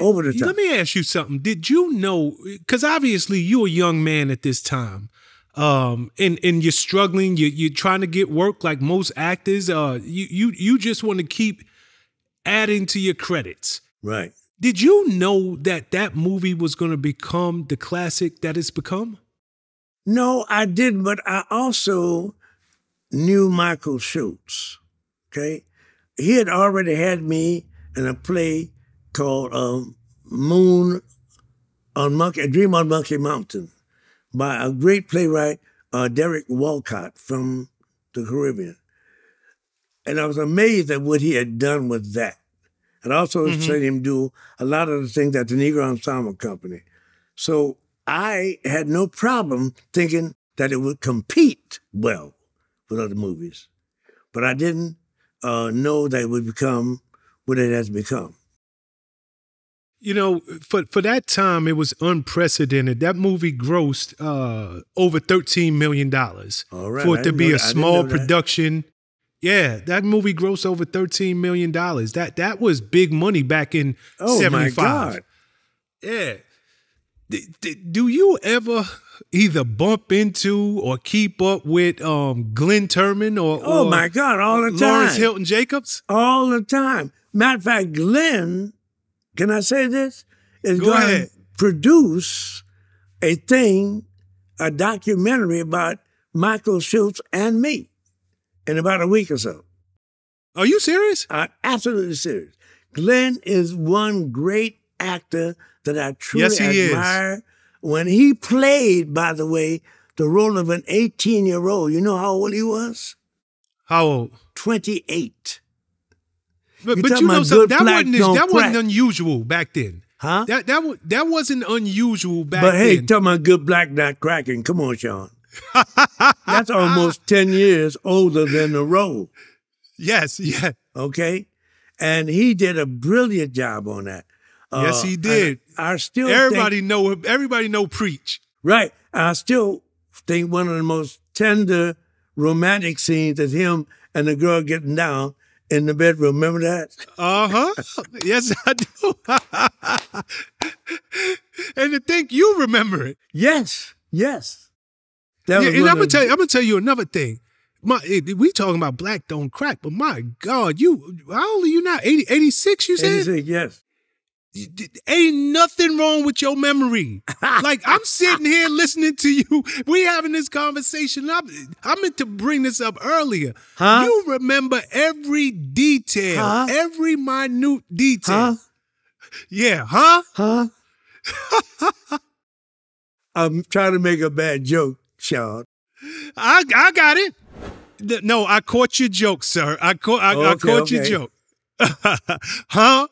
Over the top. Let me ask you something. Did you know? Because obviously you're a young man at this time, um, and and you're struggling. You you're trying to get work like most actors. Uh, you you you just want to keep adding to your credits, right? Did you know that that movie was going to become the classic that it's become? No, I didn't, but I also knew Michael Schultz, okay? He had already had me in a play called um, Moon on Monkey, Dream on Monkey Mountain by a great playwright, uh, Derek Walcott from the Caribbean. And I was amazed at what he had done with that. And also mm-hmm. seen him do a lot of the things at the Negro Ensemble Company. So I had no problem thinking that it would compete well with other movies. But I didn't uh, know that it would become what it has become. You know, for, for that time, it was unprecedented. That movie grossed uh, over thirteen million dollars. All right. For it to be a small production. Yeah, that movie grossed over thirteen million dollars. That that was big money back in seventy-five. Oh, my God. Yeah. D d do you ever either bump into or keep up with um, Glenn Turman or, oh, or my God, all the Lawrence time. Lawrence Hilton Jacobs? All the time. Matter of fact, Glenn, can I say this? Is Go going ahead. to produce a thing, a documentary about Michael Schultz and me. In about a week or so. Are you serious? I'm absolutely serious. Glenn is one great actor that I truly yes, he admire. Is. When he played, by the way, the role of an eighteen-year-old, you know how old he was? How old? twenty-eight. But you, but you know something, that, wasn't, that wasn't unusual back then. Huh? That, that, that wasn't unusual back but, then. But hey, tell my good black not cracking. Come on, Sean. That's almost ten years older than the role. Yes, yeah. Okay? And he did a brilliant job on that. Uh, yes, he did. I, I still everybody think, know everybody know Preach. Right. I still think one of the most tender romantic scenes is him and the girl getting down in the bedroom. Remember that? Uh-huh. Yes, I do. And to think you remember it. Yes, yes. Yeah, and I'm gonna tell you, I'm gonna tell you another thing. My, we talking about black don't crack, but my God, you how old are you now? eighty, eighty-six, you said? eighty-six, yes. Ain't nothing wrong with your memory. Like I'm sitting here listening to you. We having this conversation. I, I meant to bring this up earlier. Huh? You remember every detail, huh? every minute detail. Huh? Yeah, huh? Huh? I'm trying to make a bad joke. Sean. I I got it. No, I caught your joke, sir. I caught I, okay, I caught okay. your joke. Huh?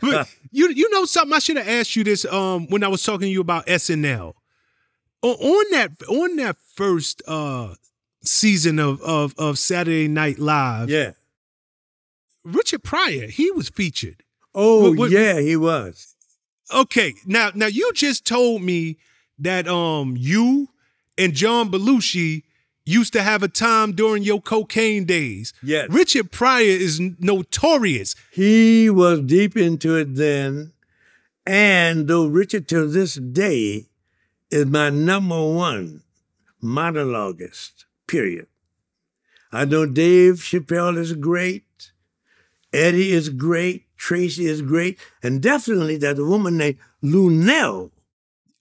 But you you know something? I should have asked you this um when I was talking to you about S N L. O on that on that first uh season of of of Saturday Night Live. Yeah. Richard Pryor, he was featured. Oh what, what, yeah, he was. Okay, now now you just told me that um you. And John Belushi used to have a time during your cocaine days. Yes. Richard Pryor is notorious. He was deep into it then. And though Richard to this day is my number one monologuist, period. I know Dave Chappelle is great. Eddie is great. Tracy is great. And definitely there's a woman named Lou Nell.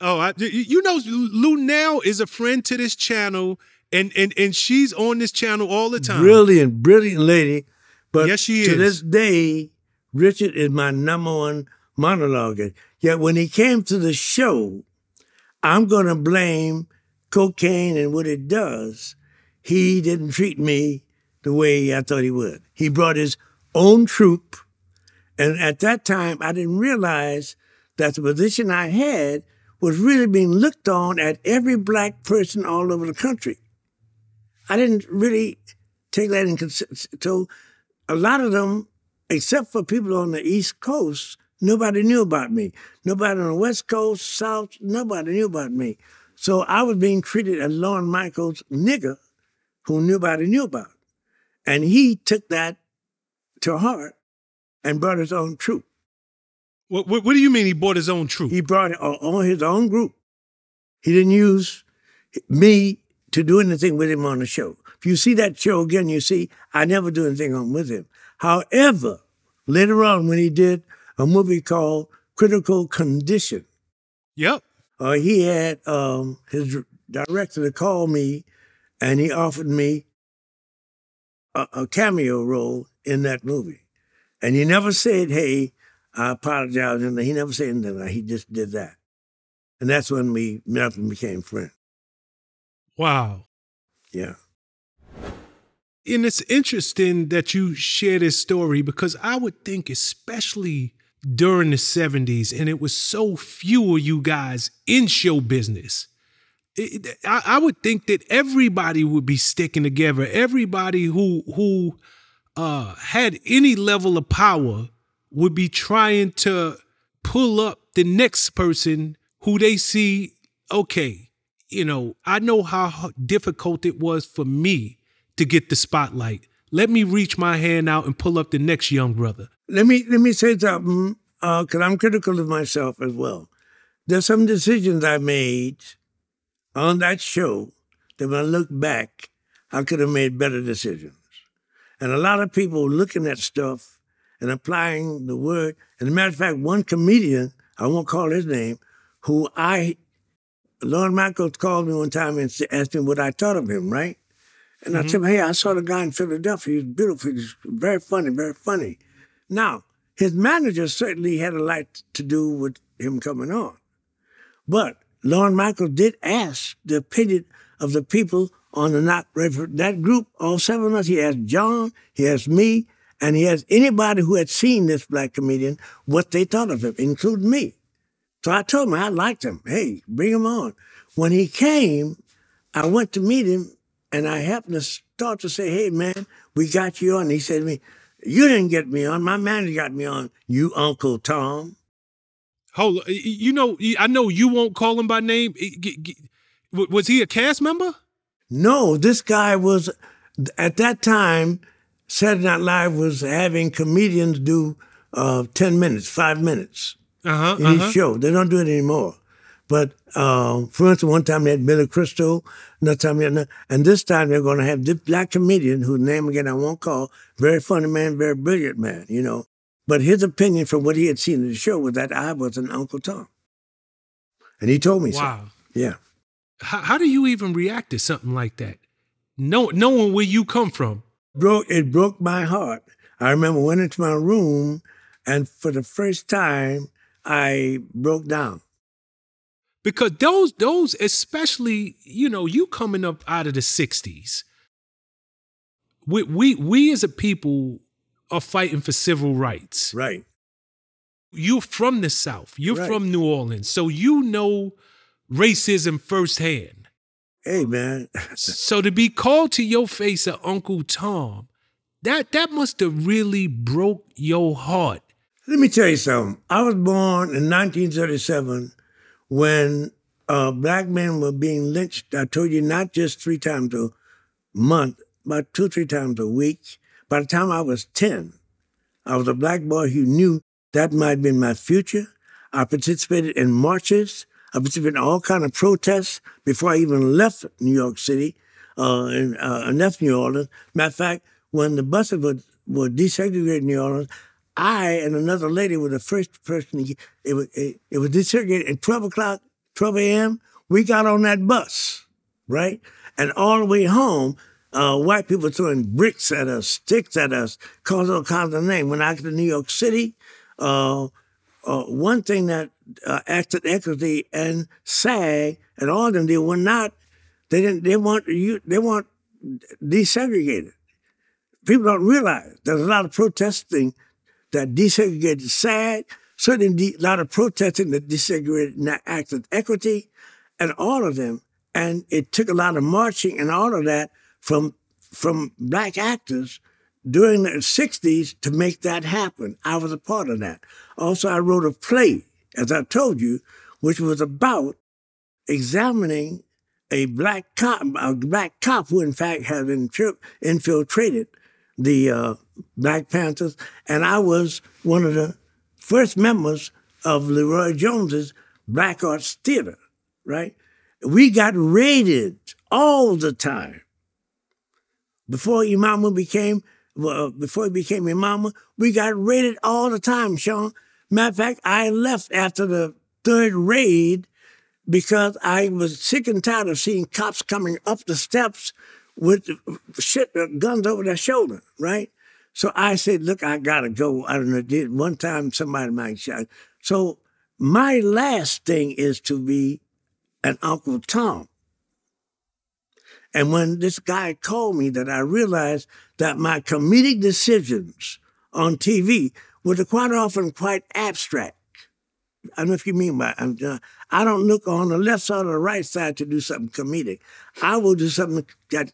Oh, I, you know, Lou Nell is a friend to this channel, and, and and she's on this channel all the time. Brilliant, brilliant lady. But yes, she is. To this day, Richard is my number one monologuer. Yet when he came to the show, I'm going to blame cocaine and what it does. He didn't treat me the way I thought he would. He brought his own troupe, and at that time, I didn't realize that the position I had was really being looked on at every black person all over the country. I didn't really take that in consideration. So a lot of them, except for people on the East Coast, nobody knew about me. Nobody on the West Coast, South, nobody knew about me. So I was being treated as Lorne Michaels' nigger who nobody knew about. And he took that to heart and brought his own troop. What, what, what do you mean he brought his own troop? He brought it on, on his own group. He didn't use me to do anything with him on the show. If you see that show again, you see I never do anything on with him. However, later on when he did a movie called Critical Condition, yep, uh, he had um, his director to call me, and he offered me a, a cameo role in that movie. And he never said, hey, I apologize. And he never said anything. He just did that. And that's when we met and became friends. Wow. Yeah. And it's interesting that you share this story because I would think, especially during the seventies, and it was so few of you guys in show business, it, I, I would think that everybody would be sticking together. Everybody who who uh, had any level of power would be trying to pull up the next person who they see, okay, you know, I know how difficult it was for me to get the spotlight. Let me reach my hand out and pull up the next young brother. Let me let me say something, because uh, I'm critical of myself as well. There's some decisions I made on that show that when I look back, I could have made better decisions. And a lot of people looking at stuff and applying the word. As a matter of fact, one comedian, I won't call his name, who I, Lorne Michaels called me one time and asked me what I thought of him, right? And mm-hmm. I said, hey, I saw the guy in Philadelphia. He was beautiful. He was very funny, very funny. Now, his manager certainly had a lot to do with him coming on. But Lorne Michaels did ask the opinion of the people on the not that group, all seven of us. He asked John, he asked me, and he asked anybody who had seen this black comedian what they thought of him, including me. So I told him I liked him. Hey, bring him on. When he came, I went to meet him, and I happened to start to say, hey, man, we got you on. He said to me, you didn't get me on. My manager got me on, you Uncle Tom. Hold on. You know, I know you won't call him by name. Was he a cast member? No, this guy was, at that time, Saturday Night Live was having comedians do uh, ten minutes, five minutes. Uh-huh, in each uh-huh. show. They don't do it anymore. But, uh, for instance, one time they had Billy Crystal, another time they had another, and this time they're going to have this black comedian, whose name again I won't call, very funny man, very brilliant man, you know. But his opinion from what he had seen in the show was that I was an Uncle Tom. And he told me so. Wow. Yeah. How, how do you even react to something like that? No, knowing where you come from. Bro, it broke my heart. I remember I went into my room, and for the first time, I broke down. Because those, those especially, you know, you coming up out of the sixties, we, we, we as a people are fighting for civil rights. Right. You're from the South. You're right. From New Orleans. So you know racism firsthand. Hey, man. So to be called to your face an Uncle Tom, that, that must have really broke your heart. Let me tell you something. I was born in nineteen thirty-seven when uh, black men were being lynched. I told you, not just three times a month, but two, three times a week. By the time I was ten, I was a black boy who knew that might have been my future. I participated in marches. I participated in all kinds of protests before I even left New York City uh, and uh, left New Orleans. Matter of fact, when the buses were, were desegregated New Orleans, I and another lady were the first person. To, it was it, it was desegregated at twelve o'clock, twelve a.m. We got on that bus, right, and all the way home, uh, white people throwing bricks at us, sticks at us, calling all kinds of names. When I got to New York City, uh, uh, one thing that uh, Acted Equity and SAG and all of them did were not they didn't they want you they want desegregated. People don't realize there's a lot of protesting that desegregated SAG, certainly a lot of protesting that desegregated Acted Equity, and all of them. And it took a lot of marching and all of that from, from black actors during the sixties to make that happen. I was a part of that. Also, I wrote a play, as I told you, which was about examining a black cop, a black cop who, in fact, had infiltrated the uh, Black Panthers. And I was one of the first members of Leroy Jones's Black Arts Theater, right? We got raided all the time. Before Imama became, well, before he became Imama, we got raided all the time, Sean. Matter of fact, I left after the third raid because I was sick and tired of seeing cops coming up the steps with shit, guns over their shoulder, right? So I said, look, I gotta go. I don't know, did one time somebody might shot. So my last thing is to be an Uncle Tom. And when this guy called me, that I realized that my comedic decisions on T V were quite often quite abstract. I don't know if you mean by it. I don't look on the left side or the right side to do something comedic. I will do something that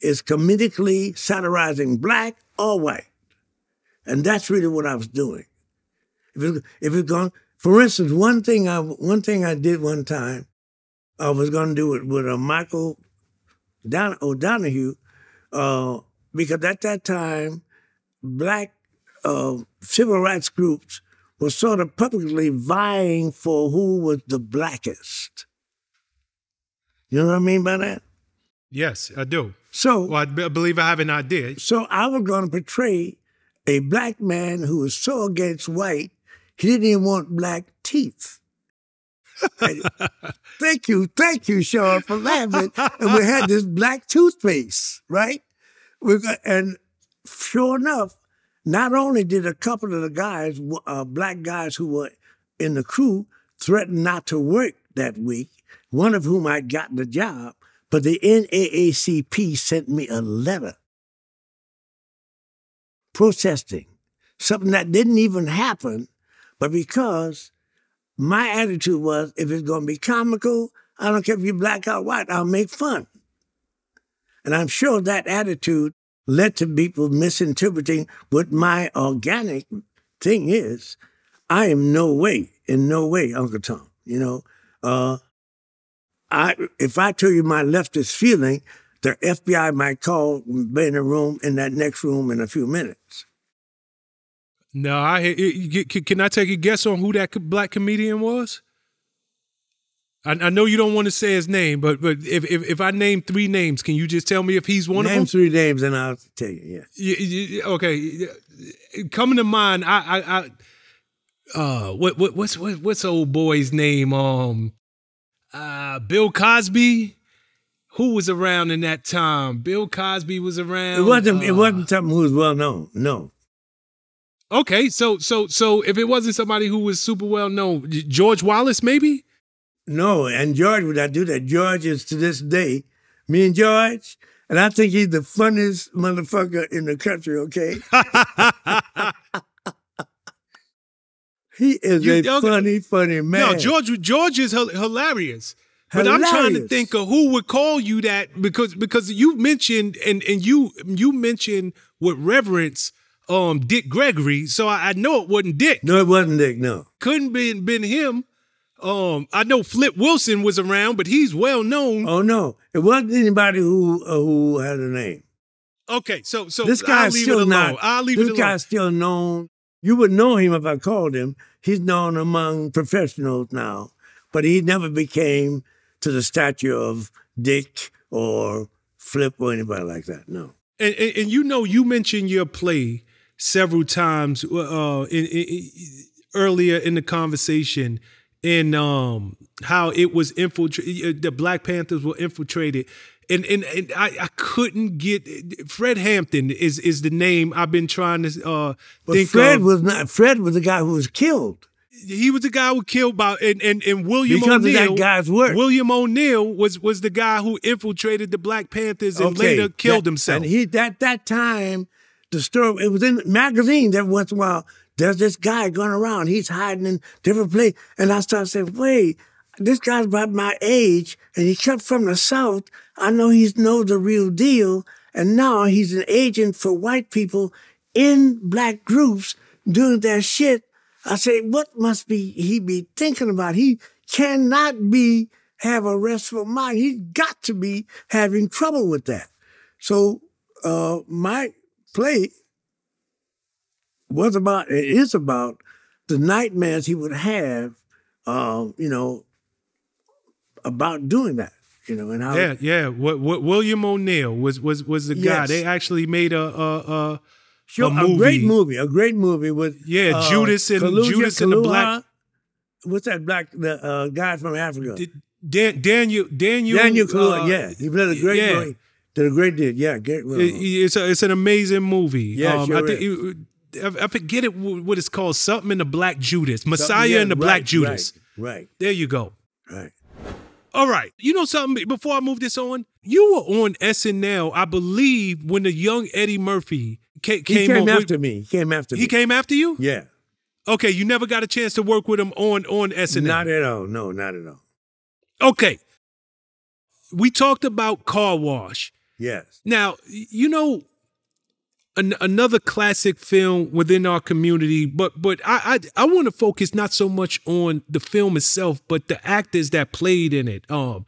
is comedically satirizing black or white. And that's really what I was doing. If it, if it's gone, for instance, one thing I one thing I did one time, I was going to do it with a Michael Don, O'Donohue, uh, because at that time, black uh, civil rights groups were sort of publicly vying for who was the blackest. You know what I mean by that? Yes, I do. So, well, I b believe I have an idea. So I was going to portray a black man who was so against white, he didn't even want black teeth. Thank you, thank you, Sean, for laughing. And we had this black toothpaste, right? We got, and sure enough, not only did a couple of the guys, uh, black guys who were in the crew, threaten not to work that week, one of whom I'd gotten the job, but the N double A C P sent me a letter protesting, something that didn't even happen, but because my attitude was, if it's going to be comical, I don't care if you're black or white, I'll make fun. And I'm sure that attitude led to people misinterpreting what my organic thing is. I am no way, in no way, Uncle Tom. You know, uh, I if I tell you my leftist feeling, the F B I might call me in a room, in that next room, in a few minutes. No, I it, can I take a guess on who that black comedian was? I, I know you don't want to say his name, but but if, if if I name three names, can you just tell me if he's one name of them? Name three names, and I'll tell you. Yeah. Yeah, okay. Coming to mind, I I, I uh what what what's what, what's old boy's name? Um, uh, Bill Cosby. Who was around in that time? Bill Cosby was around. It wasn't. Uh, it wasn't something who was well known. No. Okay, so so so if it wasn't somebody who was super well known, George Wallace maybe? No, and George would not do that. George is to this day, me and George, and I think he's the funniest motherfucker in the country, okay? He is you, a okay. funny, funny man. No, George George is hilarious. But hilarious. I'm trying to think of who would call you that, because because you mentioned and and you you mentioned with reverence Um, Dick Gregory, so I, I know it wasn't Dick. No, it wasn't Dick. No, couldn't be been him. Um, I know Flip Wilson was around, but he's well known. Oh no, it wasn't anybody who uh, who had a name. Okay, so so this guy's still not. I'll leave it alone. This guy's still known. You would know him if I called him. He's known among professionals now, but he never became to the stature of Dick or Flip or anybody like that. No, and and, and you know, you mentioned your play several times uh, in, in, earlier in the conversation, in um, how it was infiltrated, the Black Panthers were infiltrated, and and, and I, I couldn't get Fred Hampton is is the name I've been trying to uh, but think Fred of. was not Fred was the guy who was killed. He was the guy who killed by and and, and William O'Neill. Because of that guy's work. William O'Neill was was the guy who infiltrated the Black Panthers and okay, later killed that, himself. And he that that time. The story, it was in magazines every once in a while. There's this guy going around. He's hiding in different places. And I started saying, wait, this guy's about my age, and he comes from the South. I know he's knows the real deal. And now he's an agent for white people in black groups doing their shit. I say, what must be he be thinking about? He cannot be have a restful mind. He's got to be having trouble with that. So uh, my play was about, it is about the nightmares he would have, uh, you know, about doing that. You know, and how yeah, yeah. What, what William O'Neill was was was the yes. guy. They actually made a a, a, sure, a movie, a great movie, a great movie with yeah, uh, Judas and Kaluja, Judas Kaluja, and the black. What's that black the uh, guy from Africa? Dan, Daniel Daniel Daniel Kaluuya. Uh, yeah, he played a great yeah. movie. Did a great deal. Yeah, great movie. It, it's a, it's an amazing movie. Yeah, um, sure I think. It, I forget it what it's called. Something in the Black Judas, Messiah yeah, and the right, Black Judas. Right, right. There you go. Right. All right. You know something? Before I move this on, you were on S N L, I believe, when the young Eddie Murphy ca came. He came after with, me. He came after he me. He came after you? Yeah. Okay. You never got a chance to work with him on on S N L. Not at all. No, not at all. Okay. We talked about Car Wash. Yes. Now you know. An another classic film within our community, but but I I, I want to focus not so much on the film itself, but the actors that played in it. Um,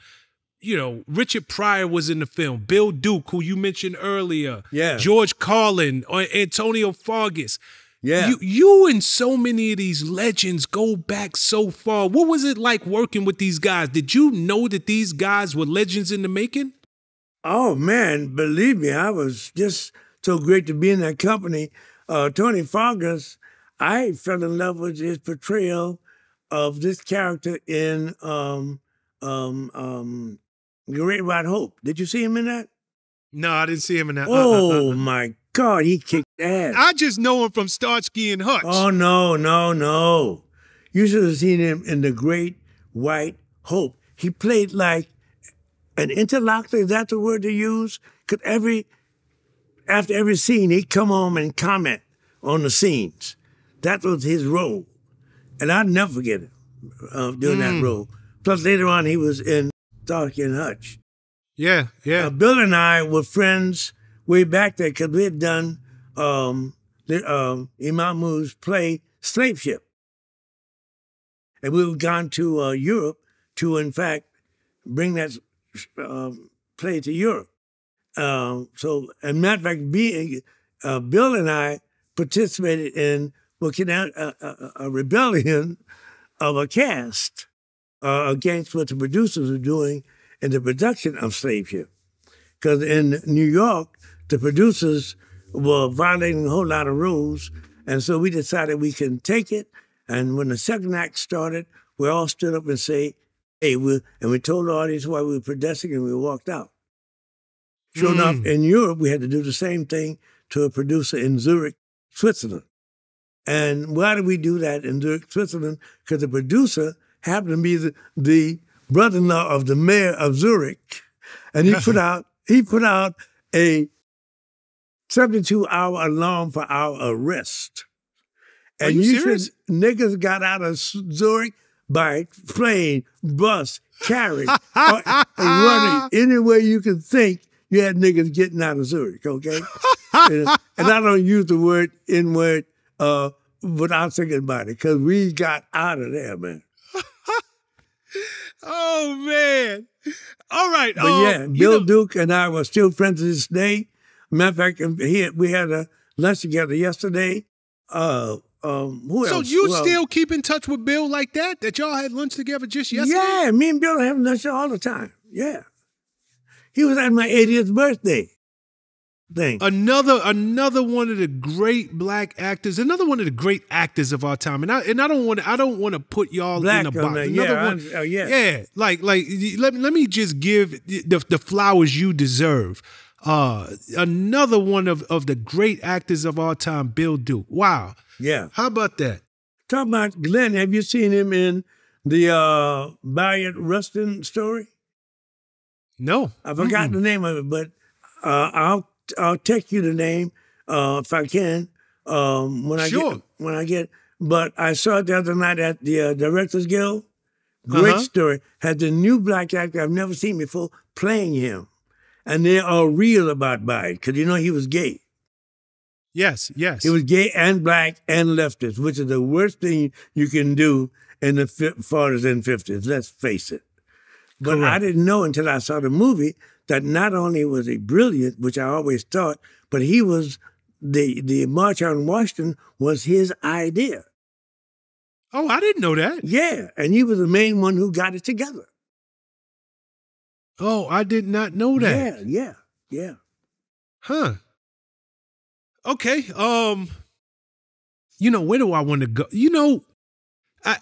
you know, Richard Pryor was in the film, Bill Duke, who you mentioned earlier, yeah, George Carlin, or Antonio Fargas. Yeah, you you and so many of these legends go back so far. What was it like working with these guys? Did you know that these guys were legends in the making? Oh man, believe me, I was just. So great to be in that company. Uh, Tony Fargas, I fell in love with his portrayal of this character in um, um, um, Great White Hope. Did you see him in that? No, I didn't see him in that. Oh, uh, uh, uh, uh. my God, he kicked ass. I just know him from Starsky and Hutch. Oh, no, no, no. You should have seen him in The Great White Hope. He played like an interlocutor. Is that the word to use? Could every... After every scene, he'd come home and comment on the scenes. That was his role. And I'll never forget him uh, doing mm. that role. Plus, later on, he was in Starsky and Hutch. Yeah, yeah. Uh, Bill and I were friends way back there because we had done um, the, um, Imamu's play, Slave Ship. And we were gone to uh, Europe to, in fact, bring that uh, play to Europe. Um, so, as a matter of fact, being, uh, Bill and I participated in well, a, a, a rebellion of a cast uh, against what the producers were doing in the production of Slave Ship. Because in New York, the producers were violating a whole lot of rules, and so we decided we couldn't take it. And when the second act started, we all stood up and say, hey, we're, and we told the audience why we were protesting, and we walked out. Sure enough, mm. in Europe, we had to do the same thing to a producer in Zurich, Switzerland. And why did we do that in Zurich, Switzerland? Because the producer happened to be the, the brother-in-law of the mayor of Zurich. And he put out he put out a seventy-two hour alarm for our arrest. And Are you, you serious? Said niggas got out of Zurich by plane, bus, carriage, or, and running any way you can think. You had niggas getting out of Zurich, okay? and, and I don't use the word N-word uh, without thinking about it, because we got out of there, man. Oh, man. All right. But um, yeah, Bill Duke and I were still friends to this day. Matter of fact, he, we had a lunch together yesterday. Uh, um, who so else? So you well, still keep in touch with Bill like that, that y'all had lunch together just yesterday? Yeah, me and Bill have lunch all the time, yeah. He was at my eightieth birthday thing. Another, another one of the great black actors. Another one of the great actors of our time. And I and I don't want to. I don't want to put y'all in a box. Another yeah, one, uh, yeah, yeah. Like like let let me just give the the flowers you deserve. Uh, another one of of the great actors of our time, Bill Duke. Wow. Yeah. How about that? Talk about Glenn. Have you seen him in the uh, Bayard Rustin story? No, I forgot mm-mm. the name of it, but uh, I'll I'll text you the name uh, if I can um, when I sure. get when I get. But I saw it the other night at the uh, Directors Guild. Great uh-huh. story. Had the new black actor I've never seen before playing him, and they are real about Biden because you know he was gay. Yes, yes, he was gay and black and leftist, which is the worst thing you can do in the forties and fifties. Let's face it. But Correct. I didn't know until I saw the movie that not only was he brilliant, which I always thought, but he was, the, the March on Washington was his idea. Oh, I didn't know that. Yeah, and he was the main one who got it together. Oh, I did not know that. Yeah, yeah, yeah. Huh. Okay, um, you know, where do I want to go? You know, I,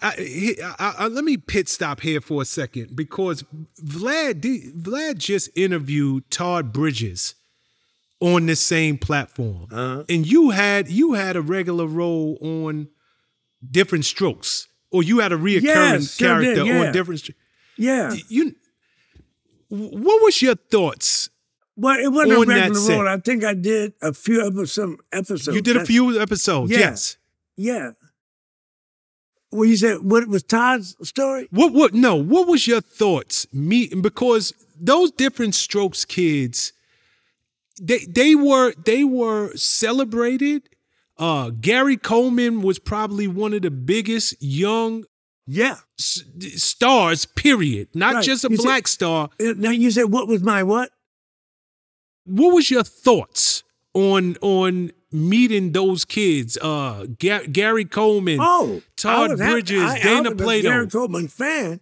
I, I, I, let me pit stop here for a second, because Vlad, D, Vlad just interviewed Todd Bridges on this same platform, uh-huh. and you had you had a regular role on Different Strokes, or you had a reoccurring yes, character did, yeah. on Different Strokes. Yeah, you. What was your thoughts? Well, it wasn't on a regular role. Set. I think I did a few of some episodes. You did That's, a few episodes. Yeah, yes. Yeah. Well, you said what was Todd's story? What? What? No. What was your thoughts? Me, because those Different Strokes kids, they they were they were celebrated. Uh, Gary Coleman was probably one of the biggest young, yeah, s stars. Period. Not right. just a you black said, star. Now you said what was my what? What was your thoughts on on? meeting those kids, uh, Ga Gary Coleman, oh, Todd Bridges, I, Dana Plato. I was a Gary Coleman fan.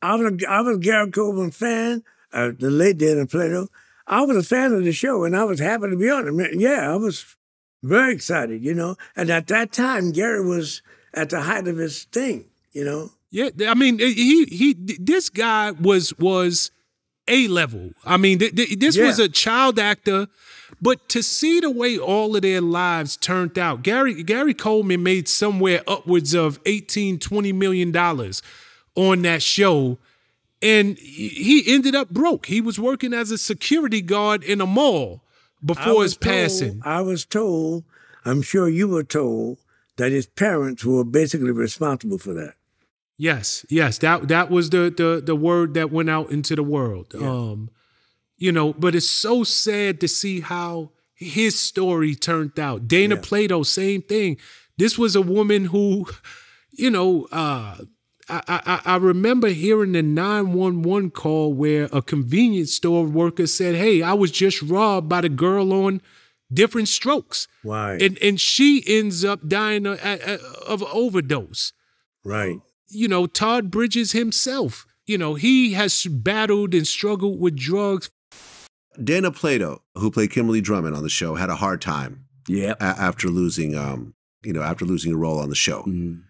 I was a, I was a Gary Coleman fan, uh, the late Dana Plato. I was a fan of the show, and I was happy to be on it. Yeah, I was very excited, you know. And at that time, Gary was at the height of his thing, you know. Yeah, I mean, he he. This guy was was A level. I mean, th th this yeah. was a child actor. But to see the way all of their lives turned out, Gary Gary Coleman made somewhere upwards of eighteen, twenty million dollars on that show, and he ended up broke. He was working as a security guard in a mall before his passing. I was told, I'm sure you were told, that his parents were basically responsible for that. Yes, yes, that that was the the the word that went out into the world. Yeah. Um You know, but it's so sad to see how his story turned out. Dana yeah. Plato, same thing. This was a woman who, you know, uh, I, I, I remember hearing the nine one one call where a convenience store worker said, hey, I was just robbed by the girl on Different Strokes. Right. And, and she ends up dying of, of an overdose. Right. You know, Todd Bridges himself, you know, he has battled and struggled with drugs. Dana Plato, who played Kimberly Drummond on the show, had a hard time. Yeah, after losing, um, you know, after losing a role on the show. Mm.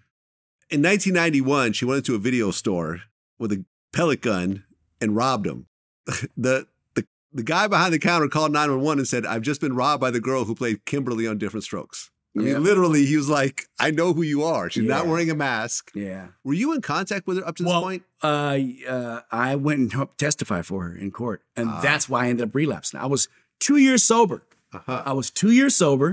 In nineteen ninety-one, she went into a video store with a pellet gun and robbed him. the the The guy behind the counter called nine one one and said, "I've just been robbed by the girl who played Kimberly on Different Strokes." I mean, yeah. literally, he was like, "I know who you are. She's yeah. not wearing a mask." Yeah. Were you in contact with her up to this well, point? Uh, uh, I went and helped testify for her in court, and uh. that's why I ended up relapsing. I was two years sober. Uh -huh. I was two years sober.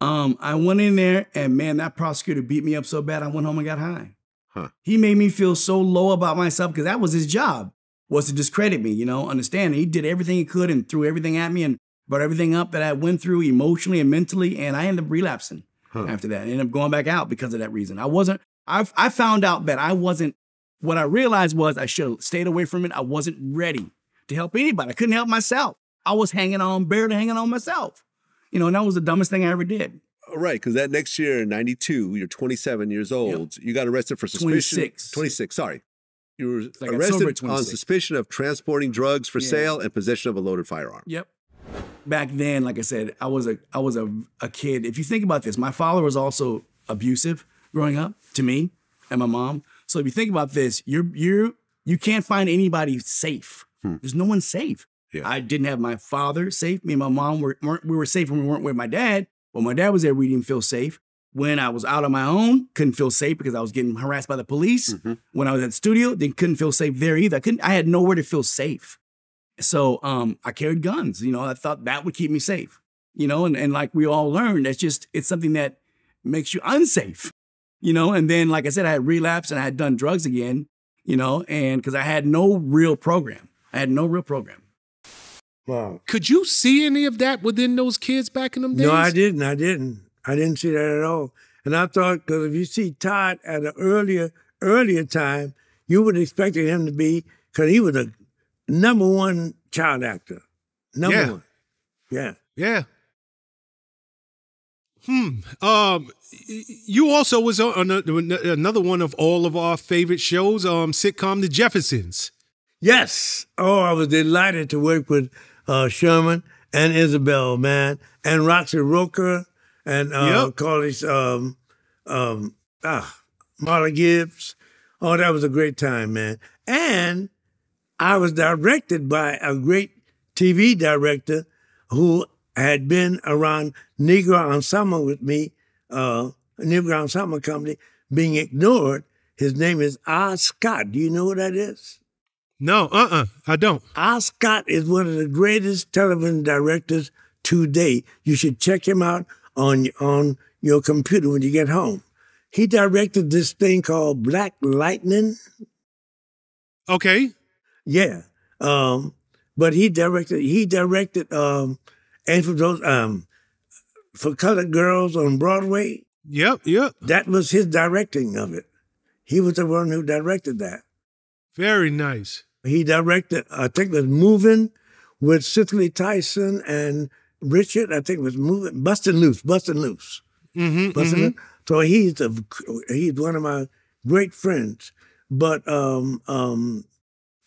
Um, I went in there, and man, that prosecutor beat me up so bad. I went home and got high. Huh. He made me feel so low about myself because that was his job, was to discredit me. You know, understand? He did everything he could and threw everything at me, and brought everything up that I went through emotionally and mentally, and I ended up relapsing huh. after that. I ended up going back out because of that reason. I wasn't, I, I found out that I wasn't, what I realized was I should have stayed away from it. I wasn't ready to help anybody. I couldn't help myself. I was hanging on, barely hanging on myself. You know, and that was the dumbest thing I ever did. Right, because that next year, ninety-two, you're twenty-seven years old. Yep. You got arrested for suspicion. twenty-six. twenty-six, sorry. You were like arrested on suspicion of transporting drugs for yeah. sale and possession of a loaded firearm. Yep. Back then, like I said, I was a I was a, a kid. If you think about this, my father was also abusive growing up to me and my mom. So if you think about this, you're you're you can't find anybody safe. Hmm. There's no one safe. Yeah. I didn't have my father safe. Me and my mom were weren't, we were safe when we weren't with my dad. When my dad was there, we didn't feel safe. When I was out on my own, couldn't feel safe because I was getting harassed by the police. Mm-hmm. When I was at the studio, they couldn't feel safe there either. I couldn't. I had nowhere to feel safe. So um, I carried guns, you know, I thought that would keep me safe, you know, and, and like we all learned, that's just, it's something that makes you unsafe, you know, and then, like I said, I had relapsed and I had done drugs again, you know, and because I had no real program, I had no real program. Wow. Could you see any of that within those kids back in them days? No, I didn't. I didn't. I didn't see that at all. And I thought, because if you see Todd at an earlier, earlier time, you would expect him to be, because he was a number one child actor. Number yeah. one. Yeah. Yeah. Hmm. Um, you also was on another one of all of our favorite shows, um, sitcom The Jeffersons. Yes. Oh, I was delighted to work with uh, Sherman and Isabel, man, and Roxy Roker and uh, yep. College, um, um, ah, Marla Gibbs. Oh, that was a great time, man. And I was directed by a great T V director who had been around Negro Ensemble with me, uh, Negro Ensemble Company, being ignored. His name is R. Scott. Do you know who that is? No, uh-uh, I don't. R. Scott is one of the greatest television directors today. You should check him out on, on your computer when you get home. He directed this thing called Black Lightning. Okay. Yeah. Um, but he directed, he directed, um, and for those, um, for Colored Girls on Broadway. Yep, yep. That was his directing of it. He was the one who directed that. Very nice. He directed, I think it was Moving with Cicely Tyson and Richard, I think it was Moving, Bustin' Loose, Bustin' Loose. Mm-hmm, Bustin' mm-hmm. Loose. So he's, a, he's one of my great friends. But, um, um,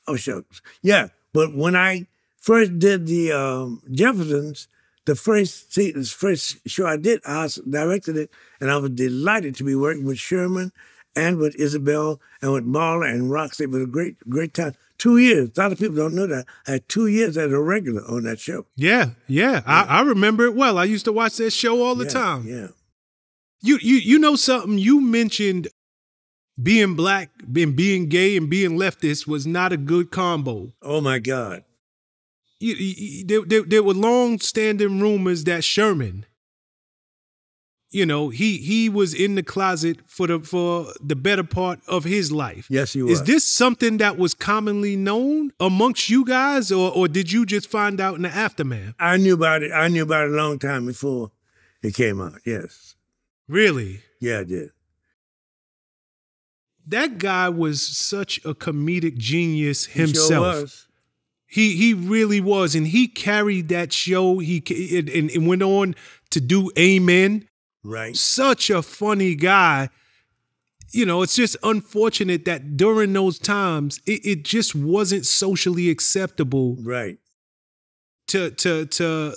oh, shucks. Yeah, but when I first did the um, Jeffersons, the first first show I did, I directed it, and I was delighted to be working with Sherman and with Isabel and with Marla and Roxy. It was a great, great time. Two years. A lot of people don't know that. I had two years as a regular on that show. Yeah, yeah. yeah. I, I remember it well. I used to watch that show all the yeah, time. Yeah. You, you, you know something? You mentioned being black and being gay and being leftist was not a good combo. Oh, my God. You, you, there, there, there were long-standing rumors that Sherman, you know, he he was in the closet for the for the better part of his life. Yes, he was. Is this something that was commonly known amongst you guys, or or did you just find out in the aftermath? I knew about it. I knew about it a long time before it came out. Yes. Really? Yeah, I did. That guy was such a comedic genius himself. He sure was. He he really was, and he carried that show. He and, and went on to do Amen. Right, such a funny guy. You know, it's just unfortunate that during those times, it, it just wasn't socially acceptable. Right, to to to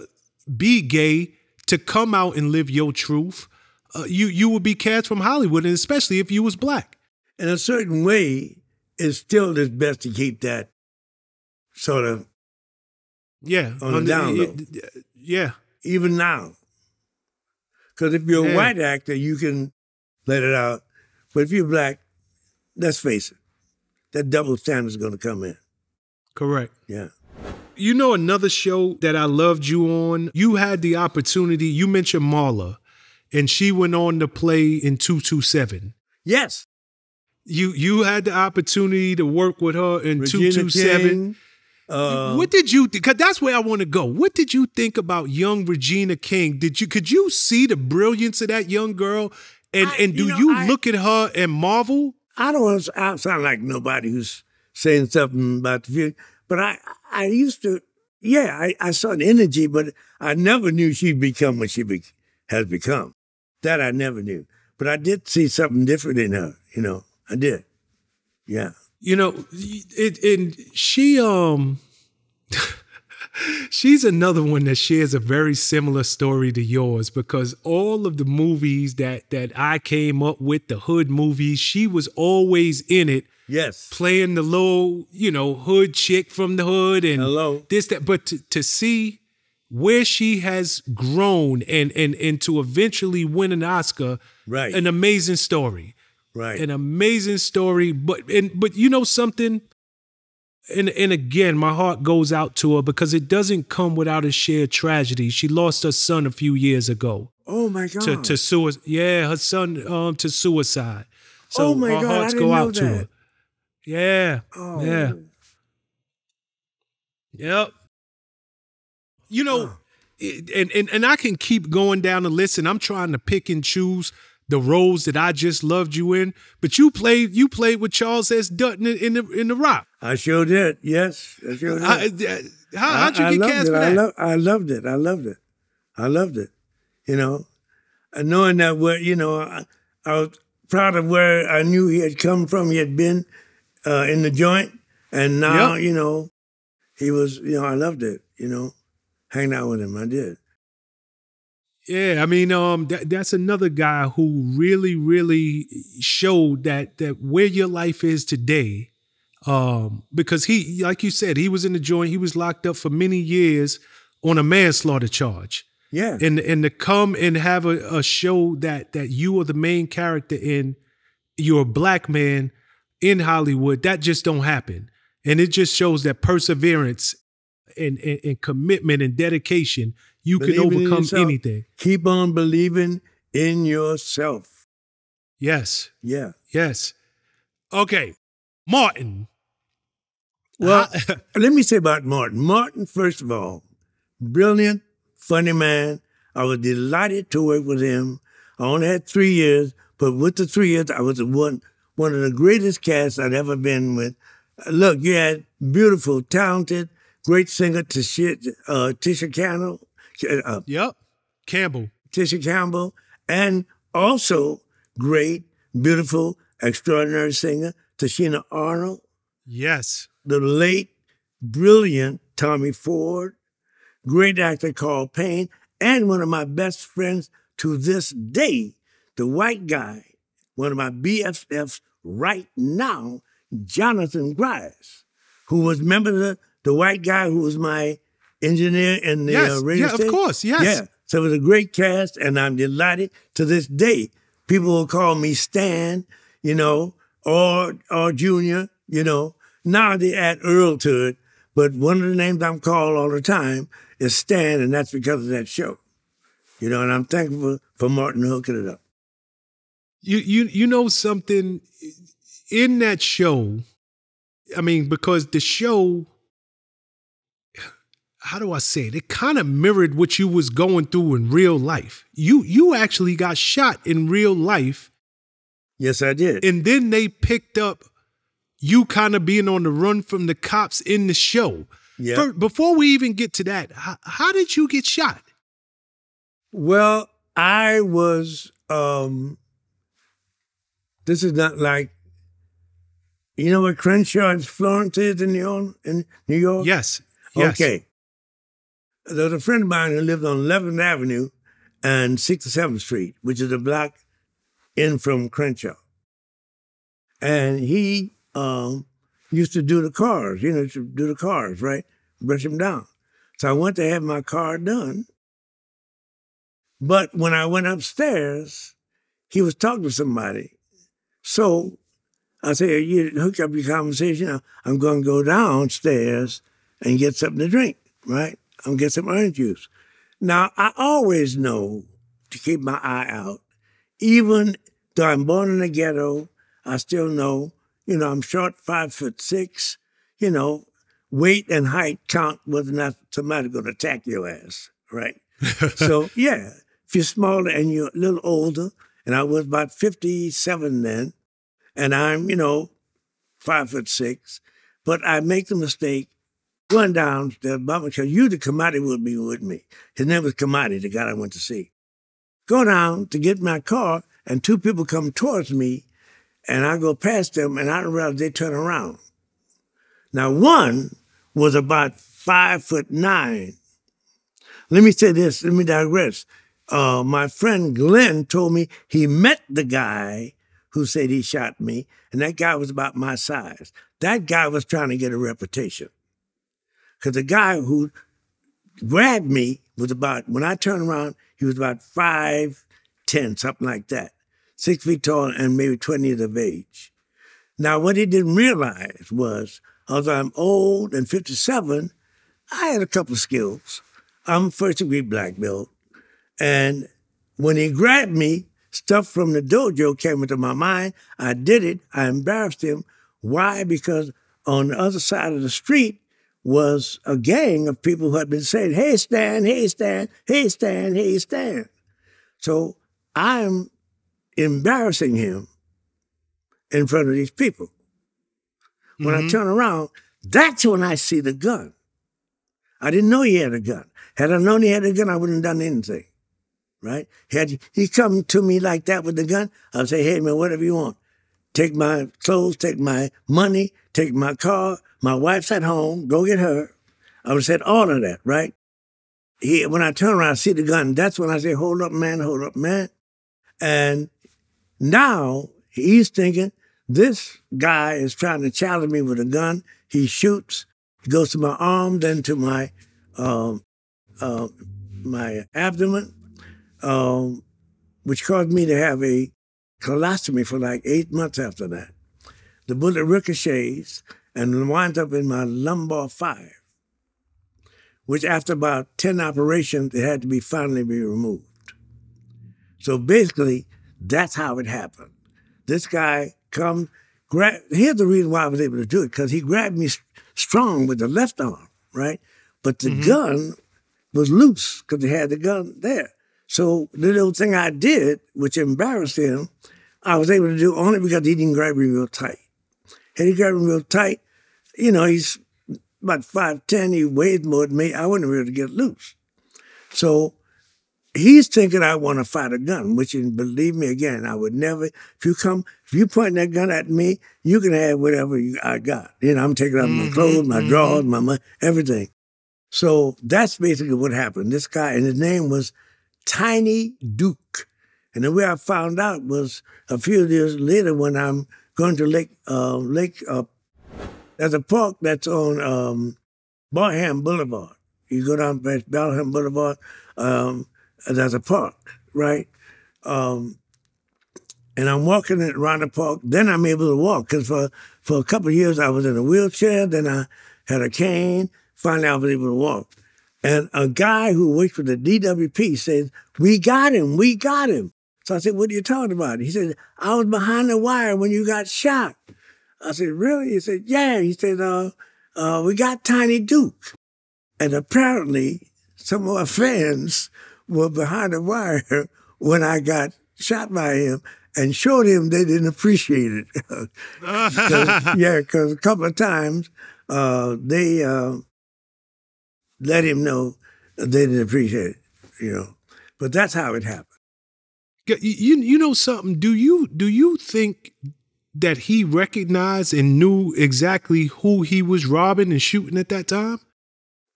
be gay, to come out and live your truth. Uh, you you would be cast from Hollywood, and especially if you was black. In a certain way, it's still it's best to keep that. Sort of, yeah, on, on the down low. Yeah, even now, because if you're yeah. a white actor, you can let it out, but if you're black, let's face it, that double standard is going to come in. Correct. Yeah. You know, another show that I loved you on. You had the opportunity. You mentioned Marla, and she went on to play in two two seven. Yes. You you had the opportunity to work with her in two two seven. Uh, what did you think? Because that's where I want to go. What did you think about young Regina King? Did you could you see the brilliance of that young girl? And I, and do you, know, you I, look at her and marvel? I don't want to sound like nobody who's saying something about the future, but I I used to yeah I, I saw the energy, but I never knew she'd become what she be, has become. That I never knew, but I did see something different in her. You know, I did. Yeah. You know, it, and she, um, she's another one that shares a very similar story to yours, because all of the movies that, that I came up with, the hood movies, she was always in it. Yes. Playing the little, you know, hood chick from the hood and Hello. this, that. But to, to see where she has grown and, and, and to eventually win an Oscar, right. an amazing story. Right. An amazing story. But and but you know something? And and again, my heart goes out to her because it doesn't come without a shared tragedy. She lost her son a few years ago. Oh my God. To to suicide. Yeah, her son um to suicide. So oh my our God, hearts I didn't go out know that. to her. Yeah. Oh. Yeah. Yep. You know, huh. it, and, and and I can keep going down the list, and I'm trying to pick and choose the roles that I just loved you in. But you played you played with Charles S. Dutton in the in the Rock. I sure did. Yes, I sure did. I, I, how, how'd you I, get I cast it. for that? I, lo I loved it. I loved it. I loved it. You know, and knowing that where you know I, I was proud of where I knew he had come from. He had been uh, in the joint, and now yep. you know he was. You know, I loved it. You know, hanging out with him, I did. Yeah, I mean, um, that, that's another guy who really, really showed that that where your life is today, um, because he, like you said, he was in the joint, he was locked up for many years on a manslaughter charge. Yeah, and and to come and have a, a show that that you are the main character in, you're a black man in Hollywood, that just don't happen, and it just shows that perseverance and and, and commitment and dedication. You can overcome anything. Keep on believing in yourself. Yes. Yeah. Yes. Okay. Martin. Well, I, let me say about Martin. Martin, first of all, brilliant, funny man. I was delighted to work with him. I only had three years, but with the three years, I was one, one of the greatest casts I'd ever been with. Look, you had beautiful, talented, great singer Tisha, uh, Tisha Campbell. Uh, yep, Campbell. Tisha Campbell, and also great, beautiful, extraordinary singer Tashina Arnold. Yes. The late, brilliant Tommy Ford, great actor Carl Payne, and one of my best friends to this day, the white guy, one of my B F Fs right now, Jonathan Grice, who was member of the The white guy who was my engineer in the yes, uh, radio yeah, station. Yeah, of course, yes. Yeah, so it was a great cast, and I'm delighted to this day. People will call me Stan, you know, or, or Junior, you know. Now they add Earl to it, but one of the names I'm called all the time is Stan, and that's because of that show. You know, and I'm thankful for, for Martin hooking it up. You, you, you know something? In that show, I mean, because the show... How do I say it? It kind of mirrored what you was going through in real life. You you actually got shot in real life. Yes, I did. And then they picked up you kind of being on the run from the cops in the show. Yeah. First, before we even get to that, how, how did you get shot? Well, I was, um, this is not like, you know what Crenshaw's Florence is in New York? Yes, yes. Okay. There was a friend of mine who lived on eleventh Avenue and sixty-seventh Street, which is a block in from Crenshaw. And he um, used to do the cars, you know, used to do the cars, right? Brush them down. So I went to have my car done. But when I went upstairs, he was talking to somebody. So I said, you hook up your conversation. I'm going to go downstairs and get something to drink, right? I'm going to get some orange juice. Now, I always know to keep my eye out. Even though I'm born in the ghetto, I still know, you know, I'm short five foot six. You know, weight and height count whether or not somebody's going to attack your ass, right? So, yeah, if you're smaller and you're a little older, and I was about fifty-seven then, and I'm, you know, five foot six, but I make the mistake going down the bummer, because usually Kamadi would be with me. His name was Kamadi, the guy I went to see. Go down to get my car, and two people come towards me, and I go past them, and I don't realize they turn around. Now, one was about five foot nine. Let me say this, let me digress. Uh, my friend Glenn told me he met the guy who said he shot me, and that guy was about my size. That guy was trying to get a reputation. Because the guy who grabbed me was about, when I turned around, he was about five ten, something like that. Six feet tall and maybe twenty years of age. Now, what he didn't realize was, although I'm old and fifty-seven, I had a couple of skills. I'm first degree black belt. And when he grabbed me, stuff from the dojo came into my mind. I did it. I embarrassed him. Why? Because on the other side of the street, was a gang of people who had been saying, hey, Stan, hey, Stan, hey, Stan, hey, Stan. So I'm embarrassing him in front of these people. When mm-hmm. I turn around, that's when I see the gun. I didn't know he had a gun. Had I known he had a gun, I wouldn't have done anything, right? Had he come to me like that with the gun, I'd say, hey, man, whatever you want. Take my clothes, take my money, take my car. My wife's at home. Go get her. I would have said all of that, right? He, when I turn around, I see the gun. That's when I say, hold up, man, hold up, man. And now he's thinking, this guy is trying to challenge me with a gun. He shoots. He goes to my arm, then to my um, uh, my abdomen, um, which caused me to have a colostomy for like eight months after that. The bullet ricochets and winds up in my lumbar five, which after about ten operations, it had to be finally be removed. So basically, that's how it happened. This guy come, grab, here's the reason why I was able to do it, because he grabbed me strong with the left arm, right? But the mm-hmm. gun was loose, because he had the gun there. So the little thing I did, which embarrassed him, I was able to do only because he didn't grab me real tight. Had he grabbed me real tight, you know, he's about five ten, he weighs more than me, I wouldn't be able to get loose. So he's thinking I want to fight a gun, which, is, believe me, again, I would never, if you come, if you point that gun at me, you can have whatever you, I got. You know, I'm taking out mm-hmm, my clothes, my mm-hmm. drawers, my money, everything. So that's basically what happened. This guy, and his name was Tiny Duke. And the way I found out was a few years later when I'm going to Lake, uh, Lake uh, there's a park that's on um, Barham Boulevard. You go down past Barham Boulevard, um, there's a park, right? Um, and I'm walking around the park. Then I'm able to walk because for, for a couple of years I was in a wheelchair. Then I had a cane. Finally, I was able to walk. And a guy who works for the D W P says, we got him, we got him. So I said, what are you talking about? He said, I was behind the wire when you got shot. I said, really? He said, yeah. He said, uh, uh, we got Tiny Duke. And apparently, some of our fans were behind the wire when I got shot by him and showed him they didn't appreciate it. Cause, yeah, because a couple of times uh, they uh, let him know they didn't appreciate it, you know. But that's how it happened. You, you know something? Do you, do you think that he recognized and knew exactly who he was robbing and shooting at that time?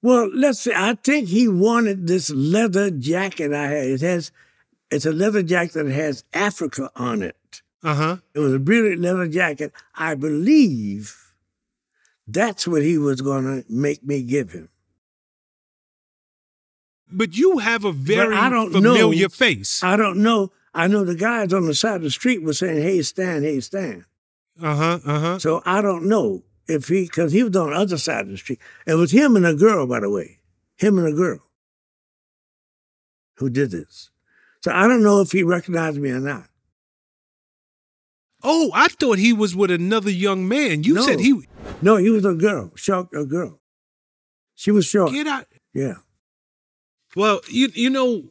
Well, let's see. I think he wanted this leather jacket I had. It has, it's a leather jacket that has Africa on it. Uh-huh. It was a brilliant leather jacket. I believe that's what he was going to make me give him. But you have a very I don't familiar know. face. I don't know. I know the guys on the side of the street were saying, hey, Stan, hey, Stan. Uh-huh, uh-huh. So I don't know if he, because he was on the other side of the street. It was him and a girl, by the way. Him and a girl who did this. So I don't know if he recognized me or not. Oh, I thought he was with another young man. You no. said he... No, he was a girl, short, a girl. She was short. Get out. Yeah. Well, you, you know...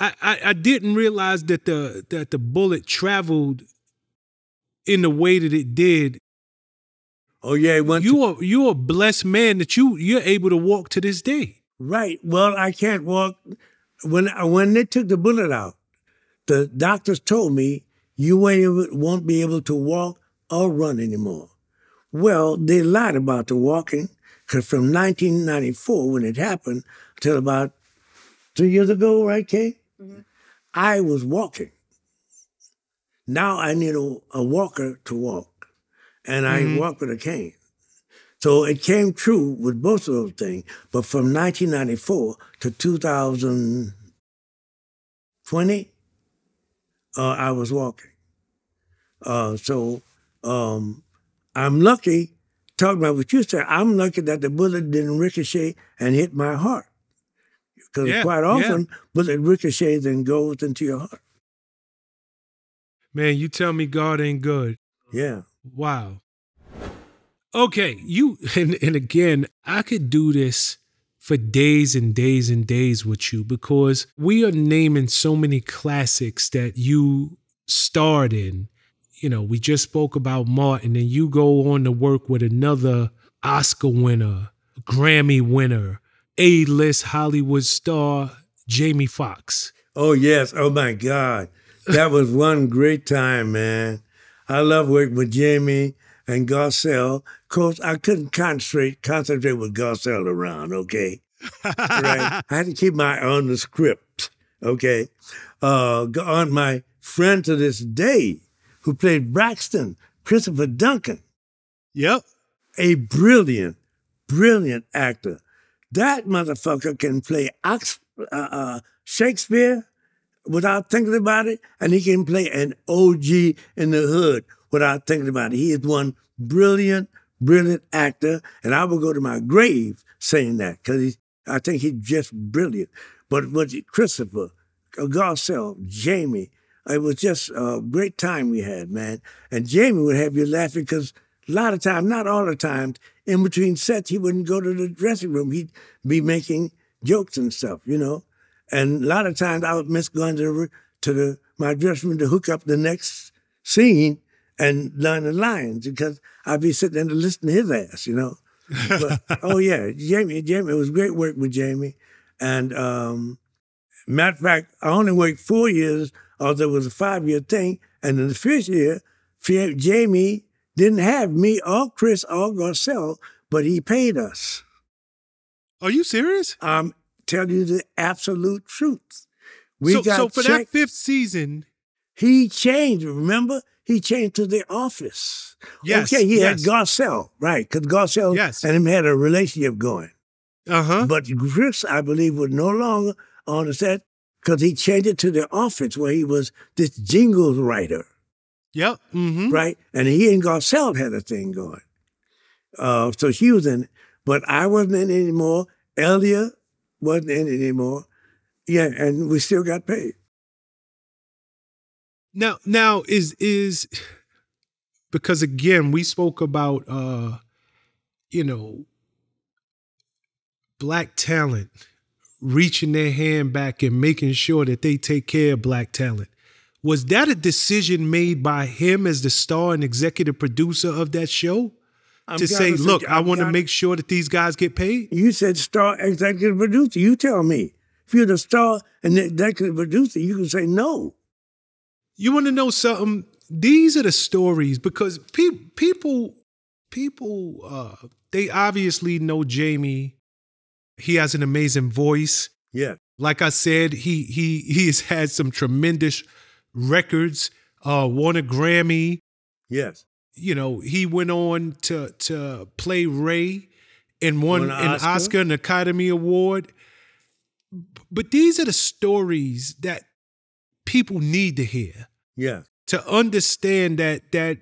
I, I, I didn't realize that the that the bullet traveled in the way that it did. Oh yeah, it went you are you're a blessed man that you you're able to walk to this day. Right. Well, I can't walk. When when they took the bullet out, the doctors told me you won't be able to walk or run anymore. Well, they lied about the walking because from nineteen ninety-four when it happened till about three years ago, right, Kay? Mm-hmm. I was walking. Now I need a, a walker to walk, and mm-hmm. I walk with a cane. So it came true with both of those things, but from nineteen ninety-four to two thousand twenty, uh, I was walking. Uh, so um, I'm lucky, talking about what you said, I'm lucky that the bullet didn't ricochet and hit my heart. Because yeah, quite often, yeah. but it ricochets and goes into your heart. Man, you tell me God ain't good. Yeah. Wow. Okay, you, and, and again, I could do this for days and days and days with you because we are naming so many classics that you starred in. You know, we just spoke about Martin, and you go on to work with another Oscar winner, Grammy winner, A-list Hollywood star, Jamie Foxx. Oh, yes. Oh, my God. That was one great time, man. I love working with Jamie and Garcelle. Of course, I couldn't concentrate, concentrate with Garcelle around, okay? Right? I had to keep my eye on the script, okay? Uh, on my friend to this day, who played Braxton, Christopher Duncan. Yep. A brilliant, brilliant actor. That motherfucker can play Ox uh, uh, Shakespeare without thinking about it, and he can play an O G in the hood without thinking about it. He is one brilliant, brilliant actor, and I will go to my grave saying that, because I think he's just brilliant. But was it Christopher, Garcelle, Jamie, it was just a great time we had, man. And Jamie would have you laughing because a lot of times, not all the time, in between sets, he wouldn't go to the dressing room. He'd be making jokes and stuff, you know. And a lot of times I would miss going to, to the, my dressing room to hook up the next scene and learn the lines because I'd be sitting there to listen to his ass, you know. But, oh, yeah, Jamie, Jamie, it was great work with Jamie. And um, matter of fact, I only worked four years although it was a five-year thing. And in the fifth year, Jamie didn't have me or Chris or Garcelle, but he paid us. Are you serious? I'm telling you the absolute truth. We so, got so for checked. That fifth season... He changed, remember? He changed to The Office. Yes. Okay, he yes. had Garcelle, right, because Garcelle yes. and him had a relationship going. Uh-huh. But Chris, I believe, was no longer on the set, because he changed it to The Office where he was this jingles writer. Yep. Mm-hmm. Right? And he and Garcelle had a thing going. Uh, so she was in it. But I wasn't in it anymore. Elia wasn't in it anymore. Yeah, and we still got paid. Now, now is, is because again, we spoke about, uh, you know, Black talent reaching their hand back and making sure that they take care of Black talent. Was that a decision made by him as the star and executive producer of that show? I'm to say, look, you, I want to make sure that these guys get paid? You said star executive producer. You tell me. If you're the star and the executive producer, you can say no. You want to know something? These are the stories because pe people, people, uh, they obviously know Jamie. He has an amazing voice. Yeah. Like I said, he he he has had some tremendous records, uh, won a Grammy. Yes. You know, he went on to to play Ray and won, won an, an Oscar. Oscar, an Academy Award. But these are the stories that people need to hear. Yeah. To understand that that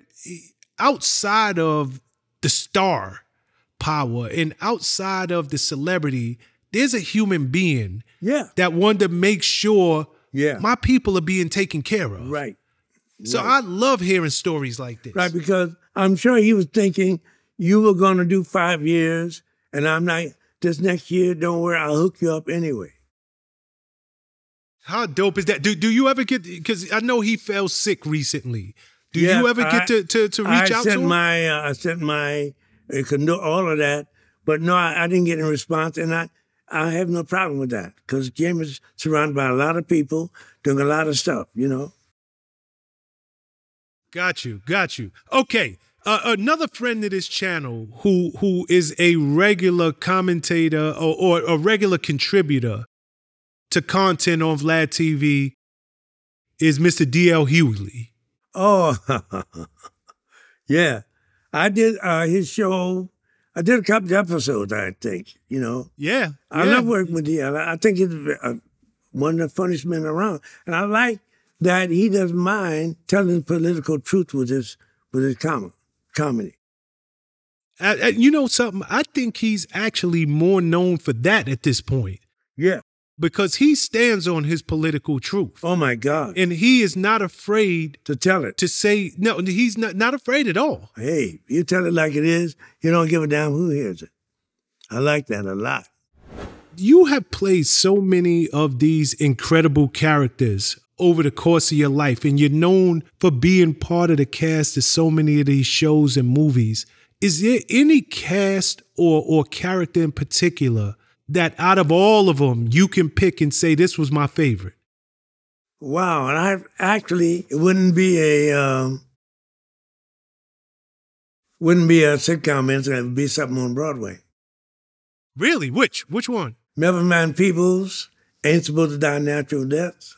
outside of the star power and outside of the celebrity, there's a human being yeah. that wanted to make sure yeah. my people are being taken care of. Right. So right. I love hearing stories like this. Right, because I'm sure he was thinking, you were going to do five years, and I'm like, this next year, don't worry, I'll hook you up anyway. How dope is that? Do, do you ever get, because I know he fell sick recently. Do yeah, you ever I, get to, to, to reach I out to him? My, uh, I sent my... It could do all of that, but no, I, I didn't get any response, and I, I have no problem with that because Jamie's surrounded by a lot of people doing a lot of stuff, you know. Got you, got you. Okay, uh, another friend of this channel who who is a regular commentator or, or a regular contributor to content on Vlad T V is Mister D L Hewley. Oh, yeah. I did uh, his show. I did a couple of episodes, I think, you know. Yeah. I yeah. love working with D L. I think he's a, one of the funniest men around. And I like that he doesn't mind telling political truth with his, with his com comedy. I, I, you know something? I think he's actually more known for that at this point. Yeah. Because he stands on his political truth. Oh, my God. And he is not afraid to tell it. To say, no, he's not, not afraid at all. Hey, you tell it like it is, you don't give a damn who hears it. I like that a lot. You have played so many of these incredible characters over the course of your life, and you're known for being part of the cast of so many of these shows and movies. Is there any cast or, or character in particular that out of all of them you can pick and say, this was my favorite? Wow, and I actually, it wouldn't be a, um, wouldn't be a sitcom answer, it would be something on Broadway. Really? Which? Which one? Never Mind Peoples, Ain't Supposed to Die Natural Deaths.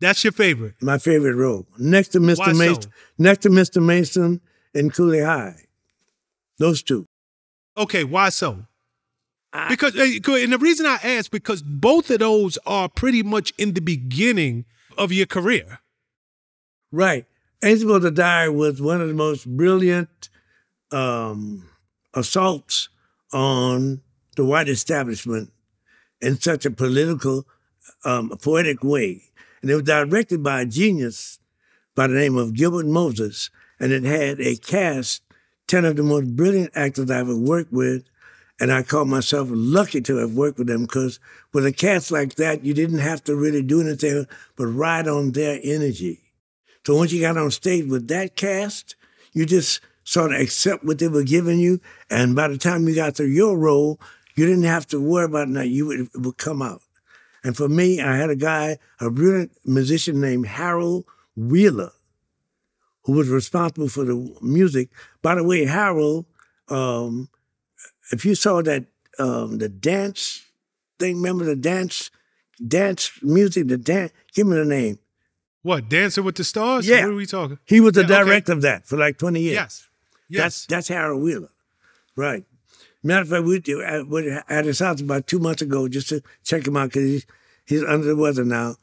That's your favorite? My favorite role. Next to Mister Mason, so? Next to Mister Mason and Cooley High. Those two. Okay, why so? I, because, and the reason I ask, because both of those are pretty much in the beginning of your career. Right. Ain't Supposed to Die was one of the most brilliant um, assaults on the white establishment in such a political, um, poetic way. And it was directed by a genius by the name of Gilbert Moses, and it had a cast, ten of the most brilliant actors I've ever worked with, and I call myself lucky to have worked with them, because with a cast like that, you didn't have to really do anything but ride on their energy. So once you got on stage with that cast, you just sort of accept what they were giving you, and by the time you got to your role, you didn't have to worry about it, now you would, it would come out. And for me, I had a guy, a brilliant musician named Harold Wheeler, who was responsible for the music. By the way, Harold, um, if you saw that, um, the dance thing, remember the dance, dance music, the dance, give me the name. What, Dancing with the Stars? Yeah. What are we talking? He was the yeah, director okay. of that for like twenty years. Yes, yes. That's, that's Harold Wheeler, right. Matter of fact, we were at his house about two months ago just to check him out, because he's, he's under the weather now.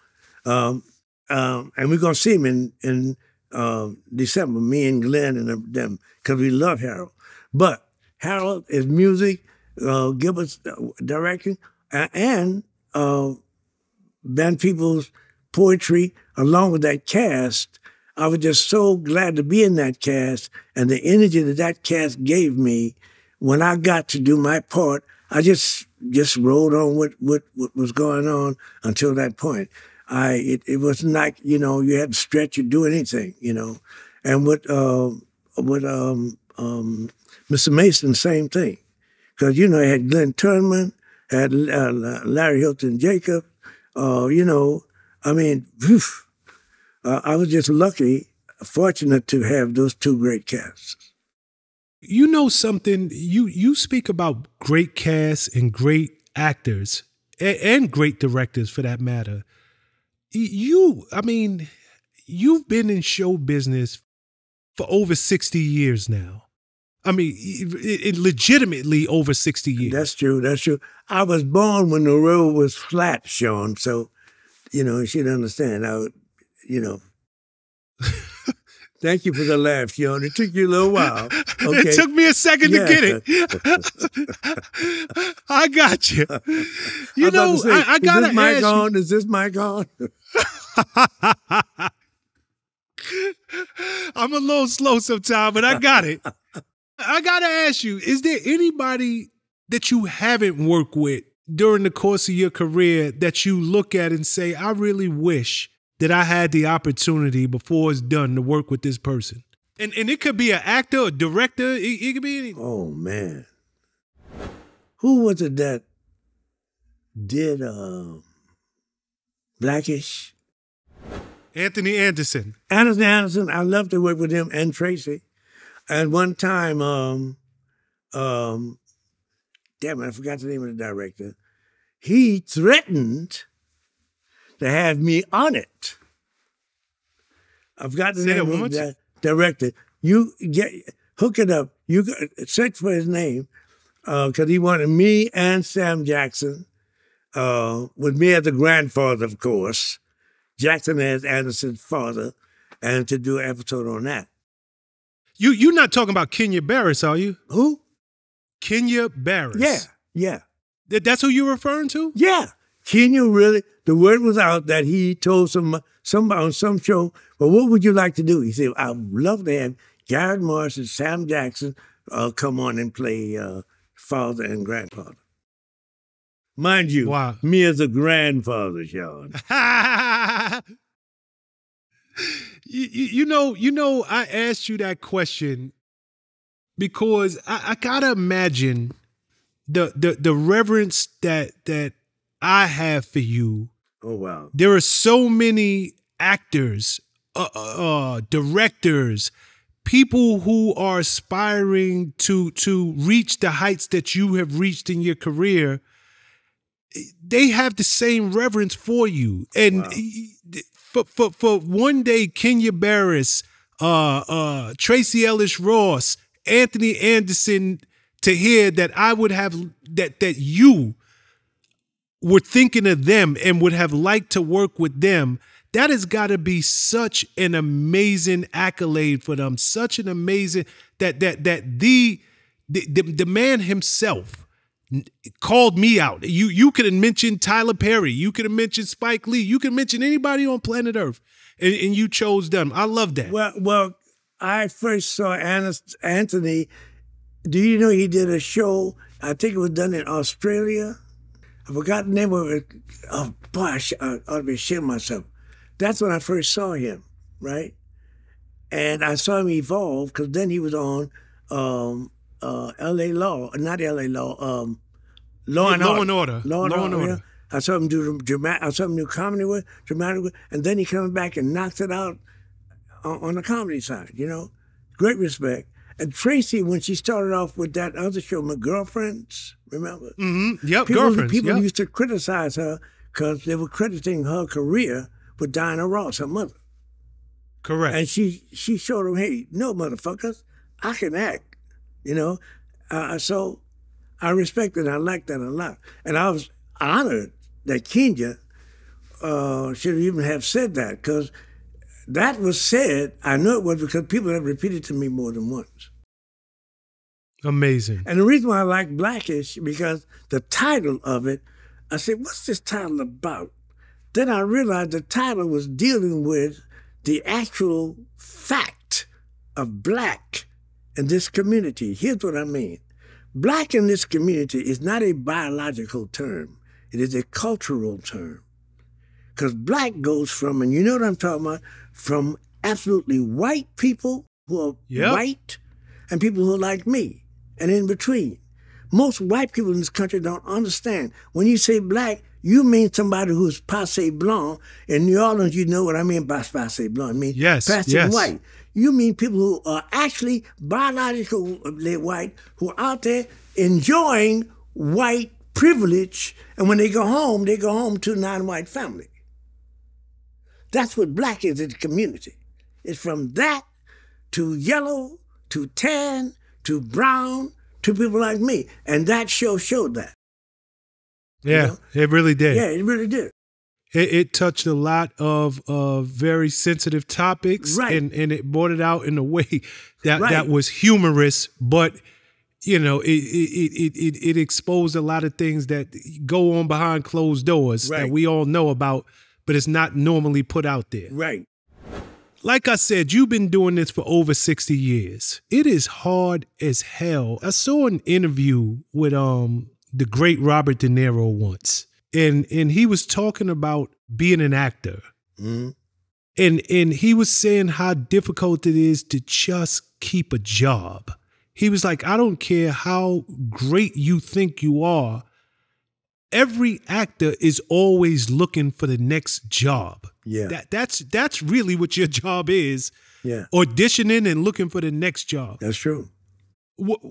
Um, um, and we're going to see him in, in uh, December, me and Glenn and them, because we love Harold. But Harold is music, uh, Gilbert's direction, and uh, Van People's poetry, along with that cast. I was just so glad to be in that cast, and the energy that that cast gave me. When I got to do my part, I just just rolled on with what, what was going on until that point. I it, it wasn't like, you know, you had to stretch or do anything, you know. And with uh, with um, um, Mister Mason, same thing, because you know I had Glenn Turman, had uh, Larry Hilton Jacob, uh, you know. I mean, whew, uh, I was just lucky, fortunate to have those two great casts. You know something, you, you speak about great casts and great actors and, and great directors for that matter. You, I mean, you've been in show business for over sixty years now. I mean, it, it legitimately over sixty years. That's true, that's true. I was born when the road was flat, Sean, so, you know, you should understand. I would, you know. Thank you for the laugh, Sean. It took you a little while. Okay. It took me a second yeah. to get it. I got you. You I know, say, I, I got to ask mic on? You. Is this mic on? I'm a little slow sometimes, but I got it. I got to ask you, is there anybody that you haven't worked with during the course of your career that you look at and say, I really wish that I had the opportunity before it's done to work with this person? And and it could be an actor, a director, it, it could be anything. Oh, man. Who was it that did uh, Blackish? Anthony Anderson. Anderson Anderson, I love to work with him and Tracy. And one time, um, um, damn it, I forgot the name of the director. He threatened to have me on it. I've got the name of that director. You get hook it up. You got, search for his name, because uh, he wanted me and Sam Jackson, uh, with me as the grandfather, of course. Jackson as Anderson's father, and to do an episode on that. You you're not talking about Kenya Barris, are you? Who? Kenya Barris. Yeah, yeah. That, that's who you're referring to? Yeah. Kenya really, the word was out that he told some somebody on some show, well, what would you like to do? He said, I'd love to have Garrett Morris and Sam Jackson uh, come on and play uh, father and grandfather. Mind you, wow. me as a grandfather, Sean. you, you know, you know, I asked you that question because I, I gotta imagine the the the reverence that that I have for you. Oh wow! There are so many actors, uh, uh, directors, people who are aspiring to to reach the heights that you have reached in your career. They have the same reverence for you, and wow. for, for for one day Kenya Barris, uh, uh, Tracy Ellis Ross, Anthony Anderson, to hear that I would have that that you were thinking of them and would have liked to work with them. That has got to be such an amazing accolade for them. Such an amazing that that that the the, the, the man himself called me out. You you could have mentioned Tyler Perry. You could have mentioned Spike Lee. You could mention anybody on planet Earth, and, and you chose them. I love that. Well, well, I first saw Anthony. Do you know he did a show? I think it was done in Australia. I forgot the name of it. Oh boy, I ought to be ashamed of myself. That's when I first saw him, right? And I saw him evolve because then he was on. Um, Uh, L A Law, not L A Law, um, Law, yeah, and, Law order. and Order. Law and Law Order. And Order. I saw him do dramatic. I saw him do comedy with dramatic, with, and then he comes back and knocks it out on, on the comedy side. You know, great respect. And Tracy, when she started off with that other show, My Girlfriends, remember? Mm-hmm. Yep, people, Girlfriends. People yep. used to criticize her because they were crediting her career with Diana Ross, her mother. Correct. And she she showed them, hey, no motherfuckers, I can act. You know, uh, so I respect it. I like that a lot. And I was honored that Kenya uh, should even have said that because that was said, I know it was because people have repeated to me more than once. Amazing. And the reason why I like Blackish, because the title of it, I said, what's this title about? Then I realized the title was dealing with the actual fact of black in this community. Here's what I mean. Black in this community is not a biological term. It is a cultural term. Because black goes from, and you know what I'm talking about, from absolutely white people who are yep. white and people who are like me and in between. Most white people in this country don't understand. When you say black, you mean somebody who's passé blanc. In New Orleans, you know what I mean by passé blanc. I mean yes, passé yes. white. You mean people who are actually biologically white, who are out there enjoying white privilege, and when they go home, they go home to a non-white family. That's what black is in the community. It's from that to yellow, to tan, to brown, to people like me. And that show showed that. Yeah, you know? It really did. Yeah, it really did. It, it touched a lot of uh, very sensitive topics, right. and, and it brought it out in a way that, right. that was humorous, but you know, it it, it it exposed a lot of things that go on behind closed doors right. that we all know about, but it's not normally put out there. Right. Like I said, you've been doing this for over sixty years. It is hard as hell. I saw an interview with um the great Robert De Niro once. And and he was talking about being an actor. Mm-hmm. And and he was saying how difficult it is to just keep a job. He was like, I don't care how great you think you are. Every actor is always looking for the next job. Yeah. That that's that's really what your job is. Yeah. Auditioning and looking for the next job. That's true. What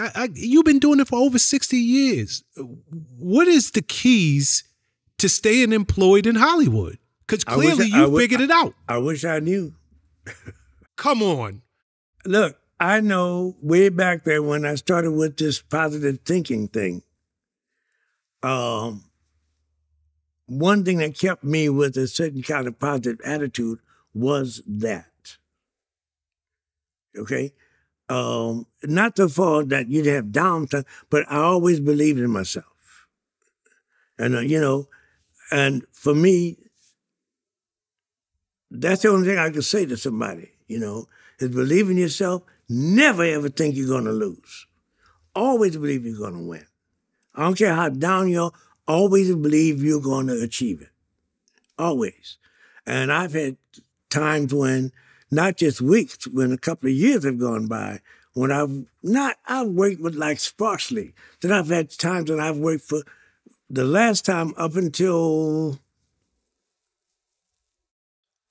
I, I, you've been doing it for over sixty years. What is the keys to staying employed in Hollywood? Because clearly I I, you I figured I, it out. I wish I knew. Come on. Look, I know way back there when I started with this positive thinking thing, um, one thing that kept me with a certain kind of positive attitude was that. Okay? Um, not so far that you'd have downtime, but I always believed in myself. And, uh, you know, and for me, that's the only thing I can say to somebody, you know, is believe in yourself. Never ever think you're going to lose. Always believe you're going to win. I don't care how down you are, always believe you're going to achieve it. Always. And I've had times when, not just weeks, when a couple of years have gone by, when I've not, I've worked with like sparsely. Then I've had times when I've worked for, the last time up until,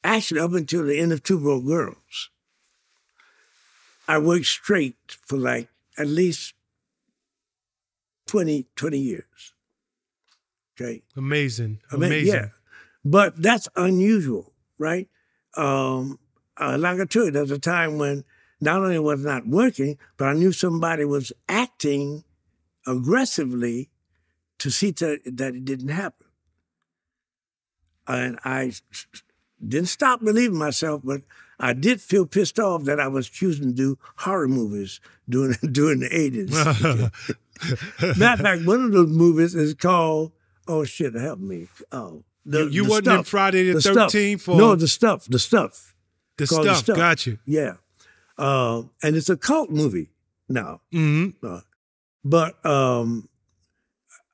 actually up until the end of Two Broke Girls, I worked straight for like at least twenty, twenty years. Okay. Amazing. Amazing. I mean, yeah. But that's unusual, right? Um, uh, like I told you, there was a time when not only was it not working, but I knew somebody was acting aggressively to see to, that it didn't happen. And I didn't stop believing myself, but I did feel pissed off that I was choosing to do horror movies during, during the eighties. Matter of fact, one of those movies is called, oh, shit, help me. Oh, the, you the wasn't stuff. In Friday the, the thirteenth? Stuff. Or? No, the stuff, the stuff. The stuff, the stuff, got you. Yeah. Uh, and it's a cult movie now. Mm-hmm. uh, but, um,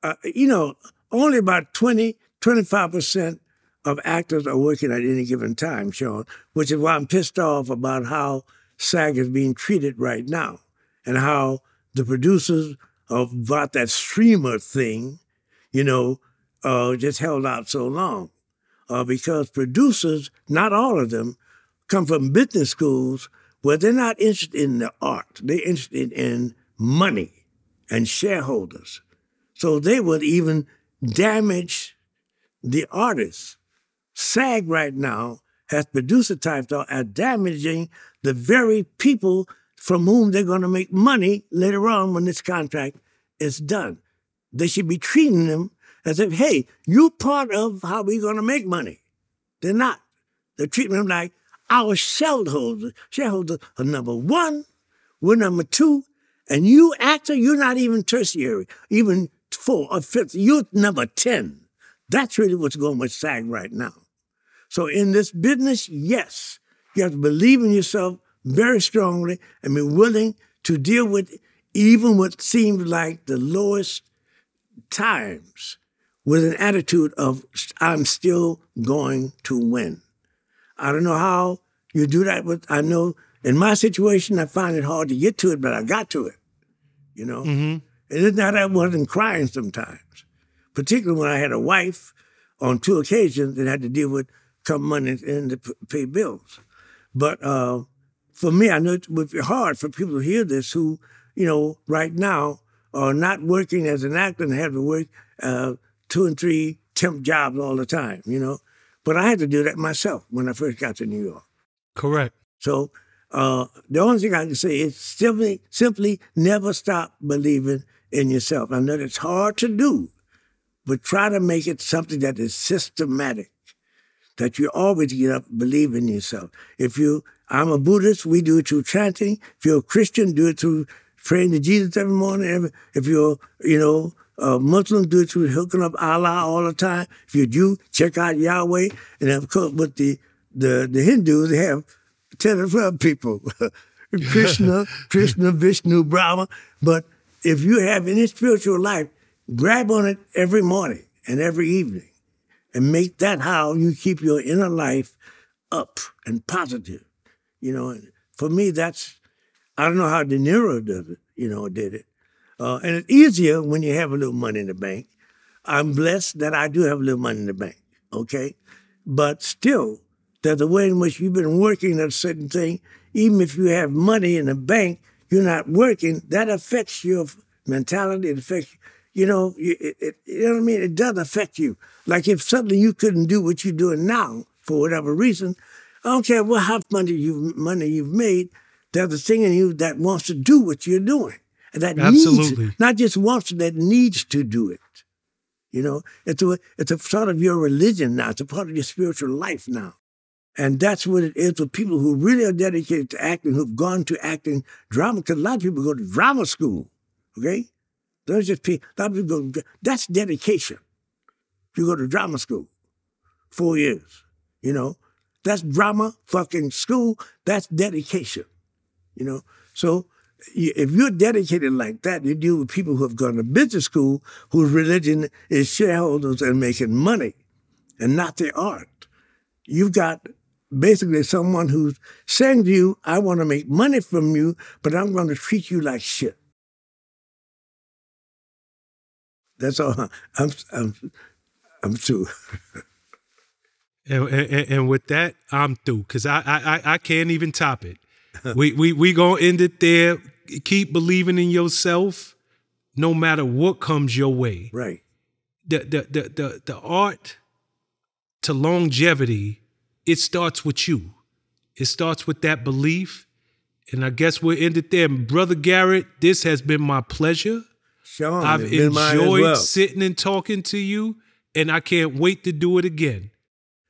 uh, you know, only about twenty, twenty-five percent of actors are working at any given time, Sean, which is why I'm pissed off about how SAG is being treated right now and how the producers of bought that streamer thing, you know, uh, just held out so long. Uh, because producers, not all of them, come from business schools where they're not interested in the art. They're interested in money and shareholders. So they would even damage the artists. SAG right now has producer types out are damaging the very people from whom they're going to make money later on when this contract is done. They should be treating them as if, hey, you're part of how we're going to make money. They're not. They're treating them like our shareholders, shareholders are number one, we're number two, and you, actor, you're not even tertiary, even four or fifth, you're number ten. That's really what's going with SAG right now. So in this business, yes, you have to believe in yourself very strongly and be willing to deal with even what seems like the lowest times with an attitude of, I'm still going to win. I don't know how you do that. With, I know in my situation, I find it hard to get to it, but I got to it, you know? Mm-hmm. And it's not that I wasn't crying sometimes. Particularly when I had a wife on two occasions that had to deal with come money and to pay bills. But uh, for me, I know it would be hard for people to hear this who, you know, right now are not working as an actor and have to work uh, two and three temp jobs all the time, you know. But I had to do that myself when I first got to New York. Correct. So uh, the only thing I can say is simply, simply never stop believing in yourself. I know it's hard to do. But try to make it something that is systematic, that you always get up and believe in yourself. If you, I'm a Buddhist, we do it through chanting. If you're a Christian, do it through praying to Jesus every morning. If you're, you know, a Muslim, do it through hooking up Allah all the time. If you're a Jew, check out Yahweh. And of course, with the, the, the Hindus, they have ten or twelve people. Krishna, Krishna, Vishnu, Brahma. But if you have any spiritual life, grab on it every morning and every evening and make that how you keep your inner life up and positive. You know, and for me, that's, I don't know how De Niro does it, you know, did it. Uh, and it's easier when you have a little money in the bank. I'm blessed that I do have a little money in the bank, okay? But still, there's a way in which you've been working at a certain thing. Even if you have money in the bank, you're not working, that affects your mentality, it affects you. You know, it, it, you know what I mean? It does affect you. Like if suddenly you couldn't do what you're doing now for whatever reason, I don't care what how money you've, money you've made, there's a thing in you that wants to do what you're doing. And that Absolutely. Needs, not just wants to, that needs to do it. You know, it's a, it's a sort of your religion now. It's a part of your spiritual life now. And that's what it is for people who really are dedicated to acting, who've gone to acting drama, because a lot of people go to drama school, okay? There's just people, a lot of people go, that's dedication. You go to drama school, four years, you know. That's drama fucking school, that's dedication, you know. So if you're dedicated like that, you deal with people who have gone to business school, whose religion is shareholders and making money, and not the art. You've got basically someone who's saying to you, I want to make money from you, but I'm going to treat you like shit. That's all. I'm, I'm, I'm through. and, and, and with that, I'm through, because I, I, I can't even top it. we we we gonna end it there. Keep believing in yourself, no matter what comes your way. Right. The the the the, the art to longevity, it starts with you. It starts with that belief. And I guess we'll end it there, Brother Garrett. This has been my pleasure. Sean, I've enjoyed well. sitting and talking to you, and I can't wait to do it again.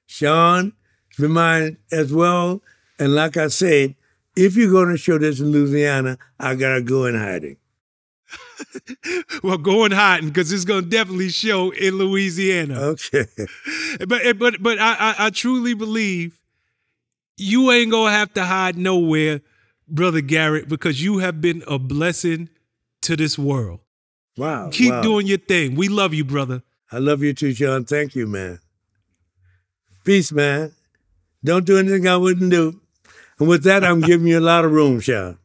Sean, it's been mine as well. And like I said, if you're going to show this in Louisiana, I got to go in hiding. Well, go in hiding, because it's going to definitely show in Louisiana. Okay. But but but I, I truly believe you ain't going to have to hide nowhere, Brother Garrett, because you have been a blessing to this world. Wow. Keep wow. doing your thing. We love you, brother. I love you too, John. Thank you, man. Peace, man. Don't do anything I wouldn't do. And with that, I'm giving you a lot of room, Sean.